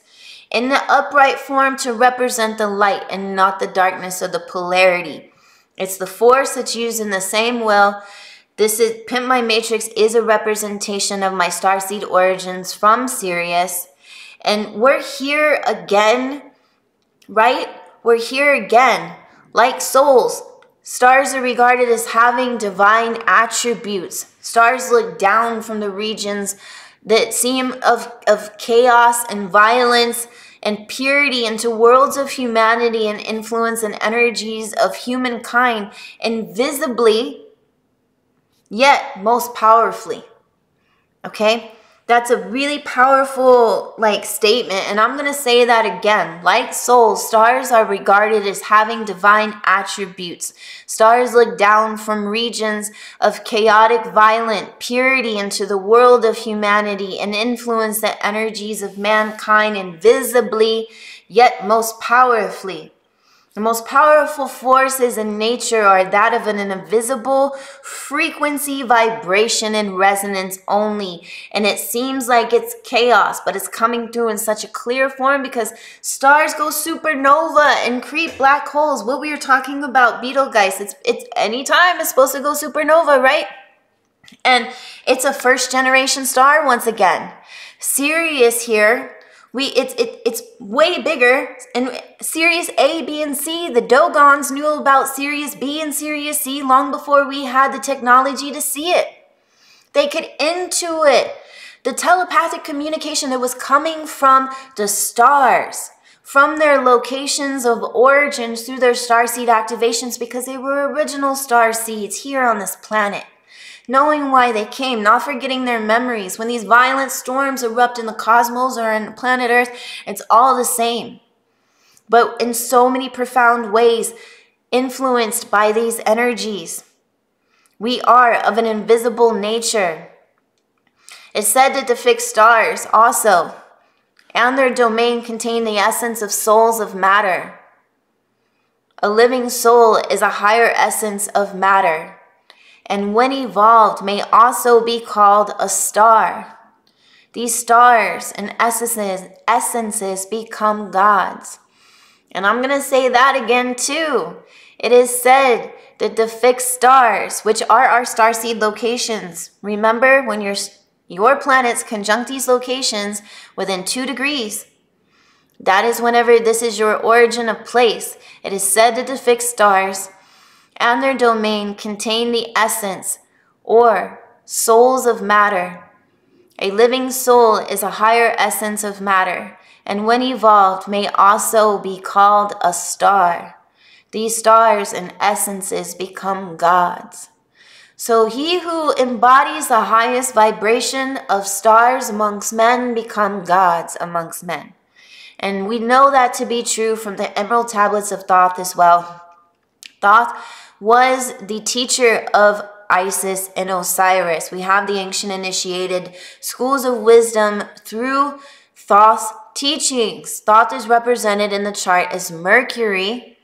in the upright form to represent the light and not the darkness of the polarity. It's the force that's used in the same well. This is Pimp My Matrix is a representation of my starseed origins from Sirius. And we're here again, right? We're here again. Like souls, stars are regarded as having divine attributes. Stars look down from the regions that seem of chaos and violence and purity into worlds of humanity and influence and energies of humankind, invisibly, yet most powerfully. Okay? That's a really powerful, statement. And I'm going to say that again. Like souls, stars are regarded as having divine attributes. Stars look down from regions of chaotic, violent purity into the world of humanity and influence the energies of mankind invisibly, yet most powerfully. The most powerful forces in nature are that of an invisible frequency, vibration, and resonance only. And it seems like it's chaos, but it's coming through in such a clear form because stars go supernova and create black holes. What we were talking about, Betelgeuse, it's any time it's supposed to go supernova, right? And it's a first-generation star once again. Sirius here. It's way bigger, and Sirius A, B, and C, the Dogons knew about Sirius B and Sirius C long before we had the technology to see it. They could intuit it. The telepathic communication that was coming from the stars, from their locations of origin through their starseed activations, because they were original starseeds here on this planet. Knowing why they came, not forgetting their memories. When these violent storms erupt in the cosmos or in planet Earth, it's all the same. But in so many profound ways, influenced by these energies. We are of an invisible nature. It's said that the fixed stars also, and their domain, contain the essence of souls of matter. A living soul is a higher essence of matter, and when evolved may also be called a star. These stars and essences become gods. And I'm going to say that again too. It is said that the fixed stars, which are our starseed locations, remember when your planets conjunct these locations within 2 degrees, that is whenever this is your origin of place. It is said that the fixed stars and their domain contain the essence or souls of matter. A living soul is a higher essence of matter, and when evolved may also be called a star. These stars and essences become gods. So he who embodies the highest vibration of stars amongst men become gods amongst men. And we know that to be true from the Emerald Tablets of Thoth as well. Thoth was the teacher of Isis, and Osiris. We have the ancient initiated schools of wisdom through Thoth's teachings. Thoth is represented in the chart as Mercury,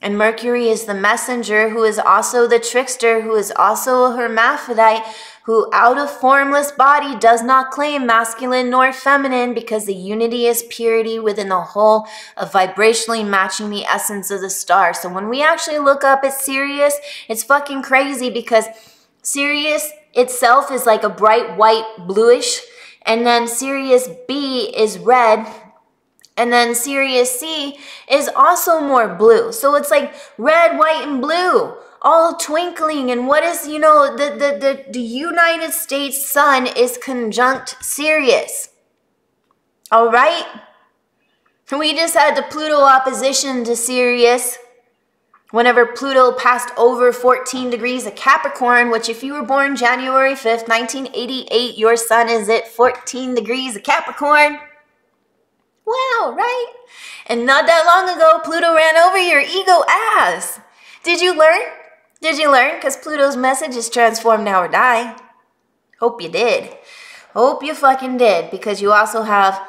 and Mercury is the messenger, who is also the trickster, who is also a hermaphrodite, who out of formless body does not claim masculine nor feminine, because the unity is purity within the whole of vibrationally matching the essence of the star. So when we actually look up at Sirius, it's fucking crazy, because Sirius itself is like a bright white bluish, and then Sirius B is red, and then Sirius C is also more blue. So it's like red, white, and blue, all twinkling. And what is, you know, the United States sun is conjunct Sirius. All right? We just had the Pluto opposition to Sirius. Whenever Pluto passed over 14 degrees of Capricorn, which if you were born January 5th, 1988, your sun is at 14 degrees of Capricorn. Wow, right? And not that long ago, Pluto ran over your ego ass. Did you learn? Did you learn? Because Pluto's message is transform now or die. Hope you did. Hope you fucking did, because you also have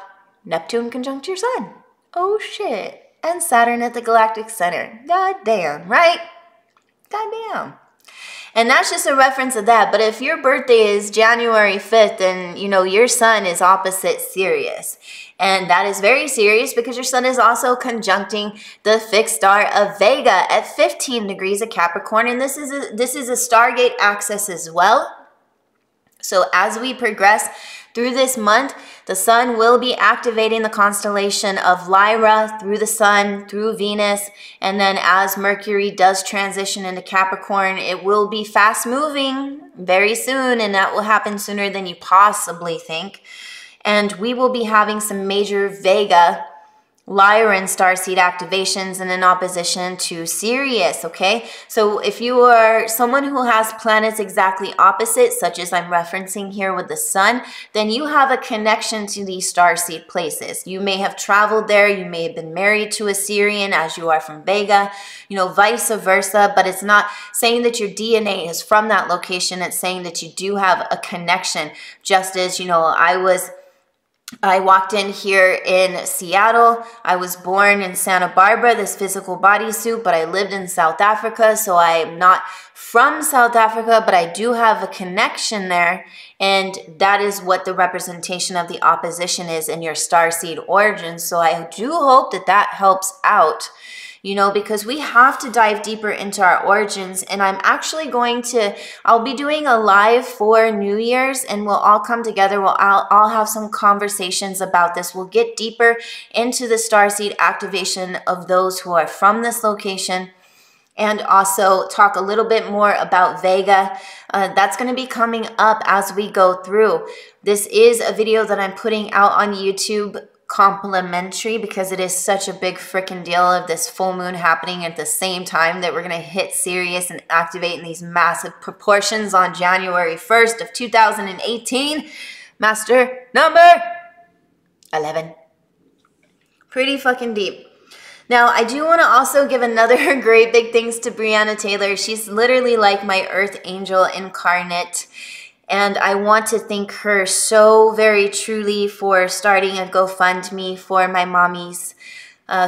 Neptune conjunct your sun. Oh shit. And Saturn at the galactic center. God damn, right? God damn. And that's just a reference of that. But if your birthday is January 5th, then, you know, your sun is opposite Sirius. And that is very serious, because your sun is also conjuncting the fixed star of Vega at 15 degrees of Capricorn. And this is a Stargate axis as well. So as we progress through this month, the sun will be activating the constellation of Lyra through the sun, through Venus, and then as Mercury does transition into Capricorn, it will be fast moving very soon, and that will happen sooner than you possibly think. And we will be having some major Vega, Lyra, and Starseed activations, and in opposition to Sirius, okay? So if you are someone who has planets exactly opposite, such as I'm referencing here with the sun, then you have a connection to these Starseed places. You may have traveled there, you may have been married to a Syrian as you are from Vega, you know, vice versa, but it's not saying that your DNA is from that location, it's saying that you do have a connection, just as, you know, I walked in here in Seattle. I was born in Santa Barbara, this physical bodysuit, but I lived in South Africa, so I'm not from South Africa, but I do have a connection there, and that is what the representation of the opposition is in your starseed origin. So I do hope that that helps out, you know, because we have to dive deeper into our origins. And I'm actually going to, I'll be doing a live for New Year's, and we'll all come together. I'll have some conversations about this. We'll get deeper into the starseed activation of those who are from this location, and also talk a little bit more about Vega. That's going to be coming up as we go through. This is a video that I'm putting out on YouTube complimentary, because it is such a big freaking deal of this full moon happening at the same time that we're going to hit Sirius and activate in these massive proportions on January 1st of 2018. Master number 11. Pretty fucking deep. Now, I do want to also give another great big thanks to Breonna Taylor. She's literally like my earth angel incarnate. And I want to thank her so very truly for starting a GoFundMe for my mommy's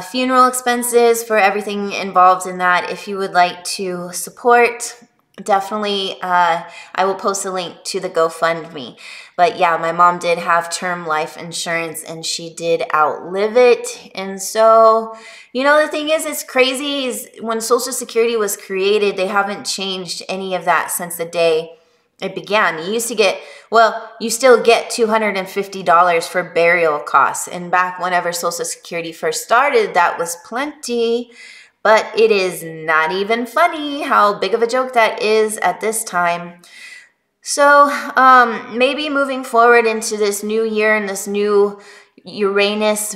funeral expenses, for everything involved in that. If you would like to support, definitely, I will post a link to the GoFundMe. But yeah, my mom did have term life insurance, and she did outlive it. And so, you know, the thing is, it's crazy is when Social Security was created, they haven't changed any of that since the day it began. You used to get, well, you still get $250 for burial costs. And back whenever Social Security first started, that was plenty. But it is not even funny how big of a joke that is at this time. So maybe moving forward into this new year and this new Uranus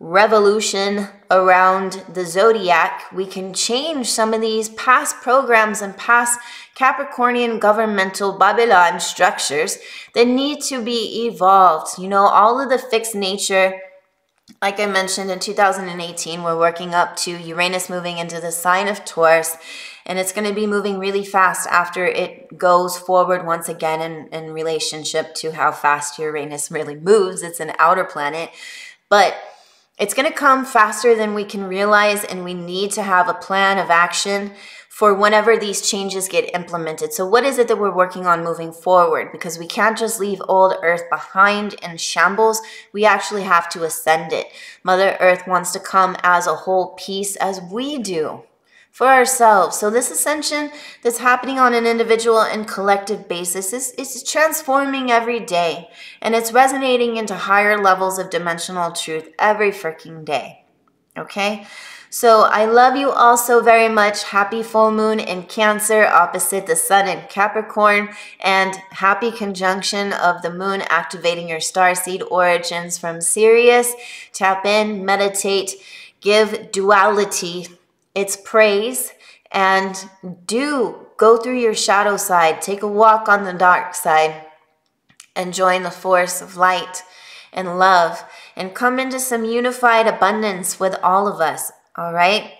revolution around the zodiac, we can change some of these past programs and past Capricornian governmental Babylon structures that need to be evolved. You know, all of the fixed nature Like I mentioned, in 2018, we're working up to Uranus moving into the sign of Taurus, and it's going to be moving really fast after it goes forward once again in relationship to how fast Uranus really moves. It's an outer planet, but it's going to come faster than we can realize, and we need to have a plan of action for whenever these changes get implemented. So what is it that we're working on moving forward? Because we can't just leave old Earth behind in shambles. We actually have to ascend it. Mother Earth wants to come as a whole piece, as we do for ourselves. So this ascension that's happening on an individual and collective basis is transforming every day. And it's resonating into higher levels of dimensional truth every freaking day. Okay? So I love you all so very much. Happy full moon in Cancer, opposite the sun in Capricorn, and happy conjunction of the moon activating your starseed origins from Sirius. Tap in, meditate, give duality its praise, and do go through your shadow side. Take a walk on the dark side and join the force of light and love, and come into some unified abundance with all of us. All right.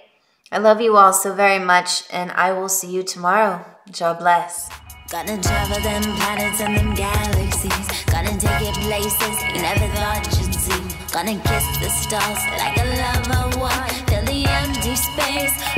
I love you all so very much, and I will see you tomorrow. God bless. Gonna travel them planets and them galaxies. Gonna take you places you never thought you'd see. Gonna kiss the stars like a lover would. Fill the empty space.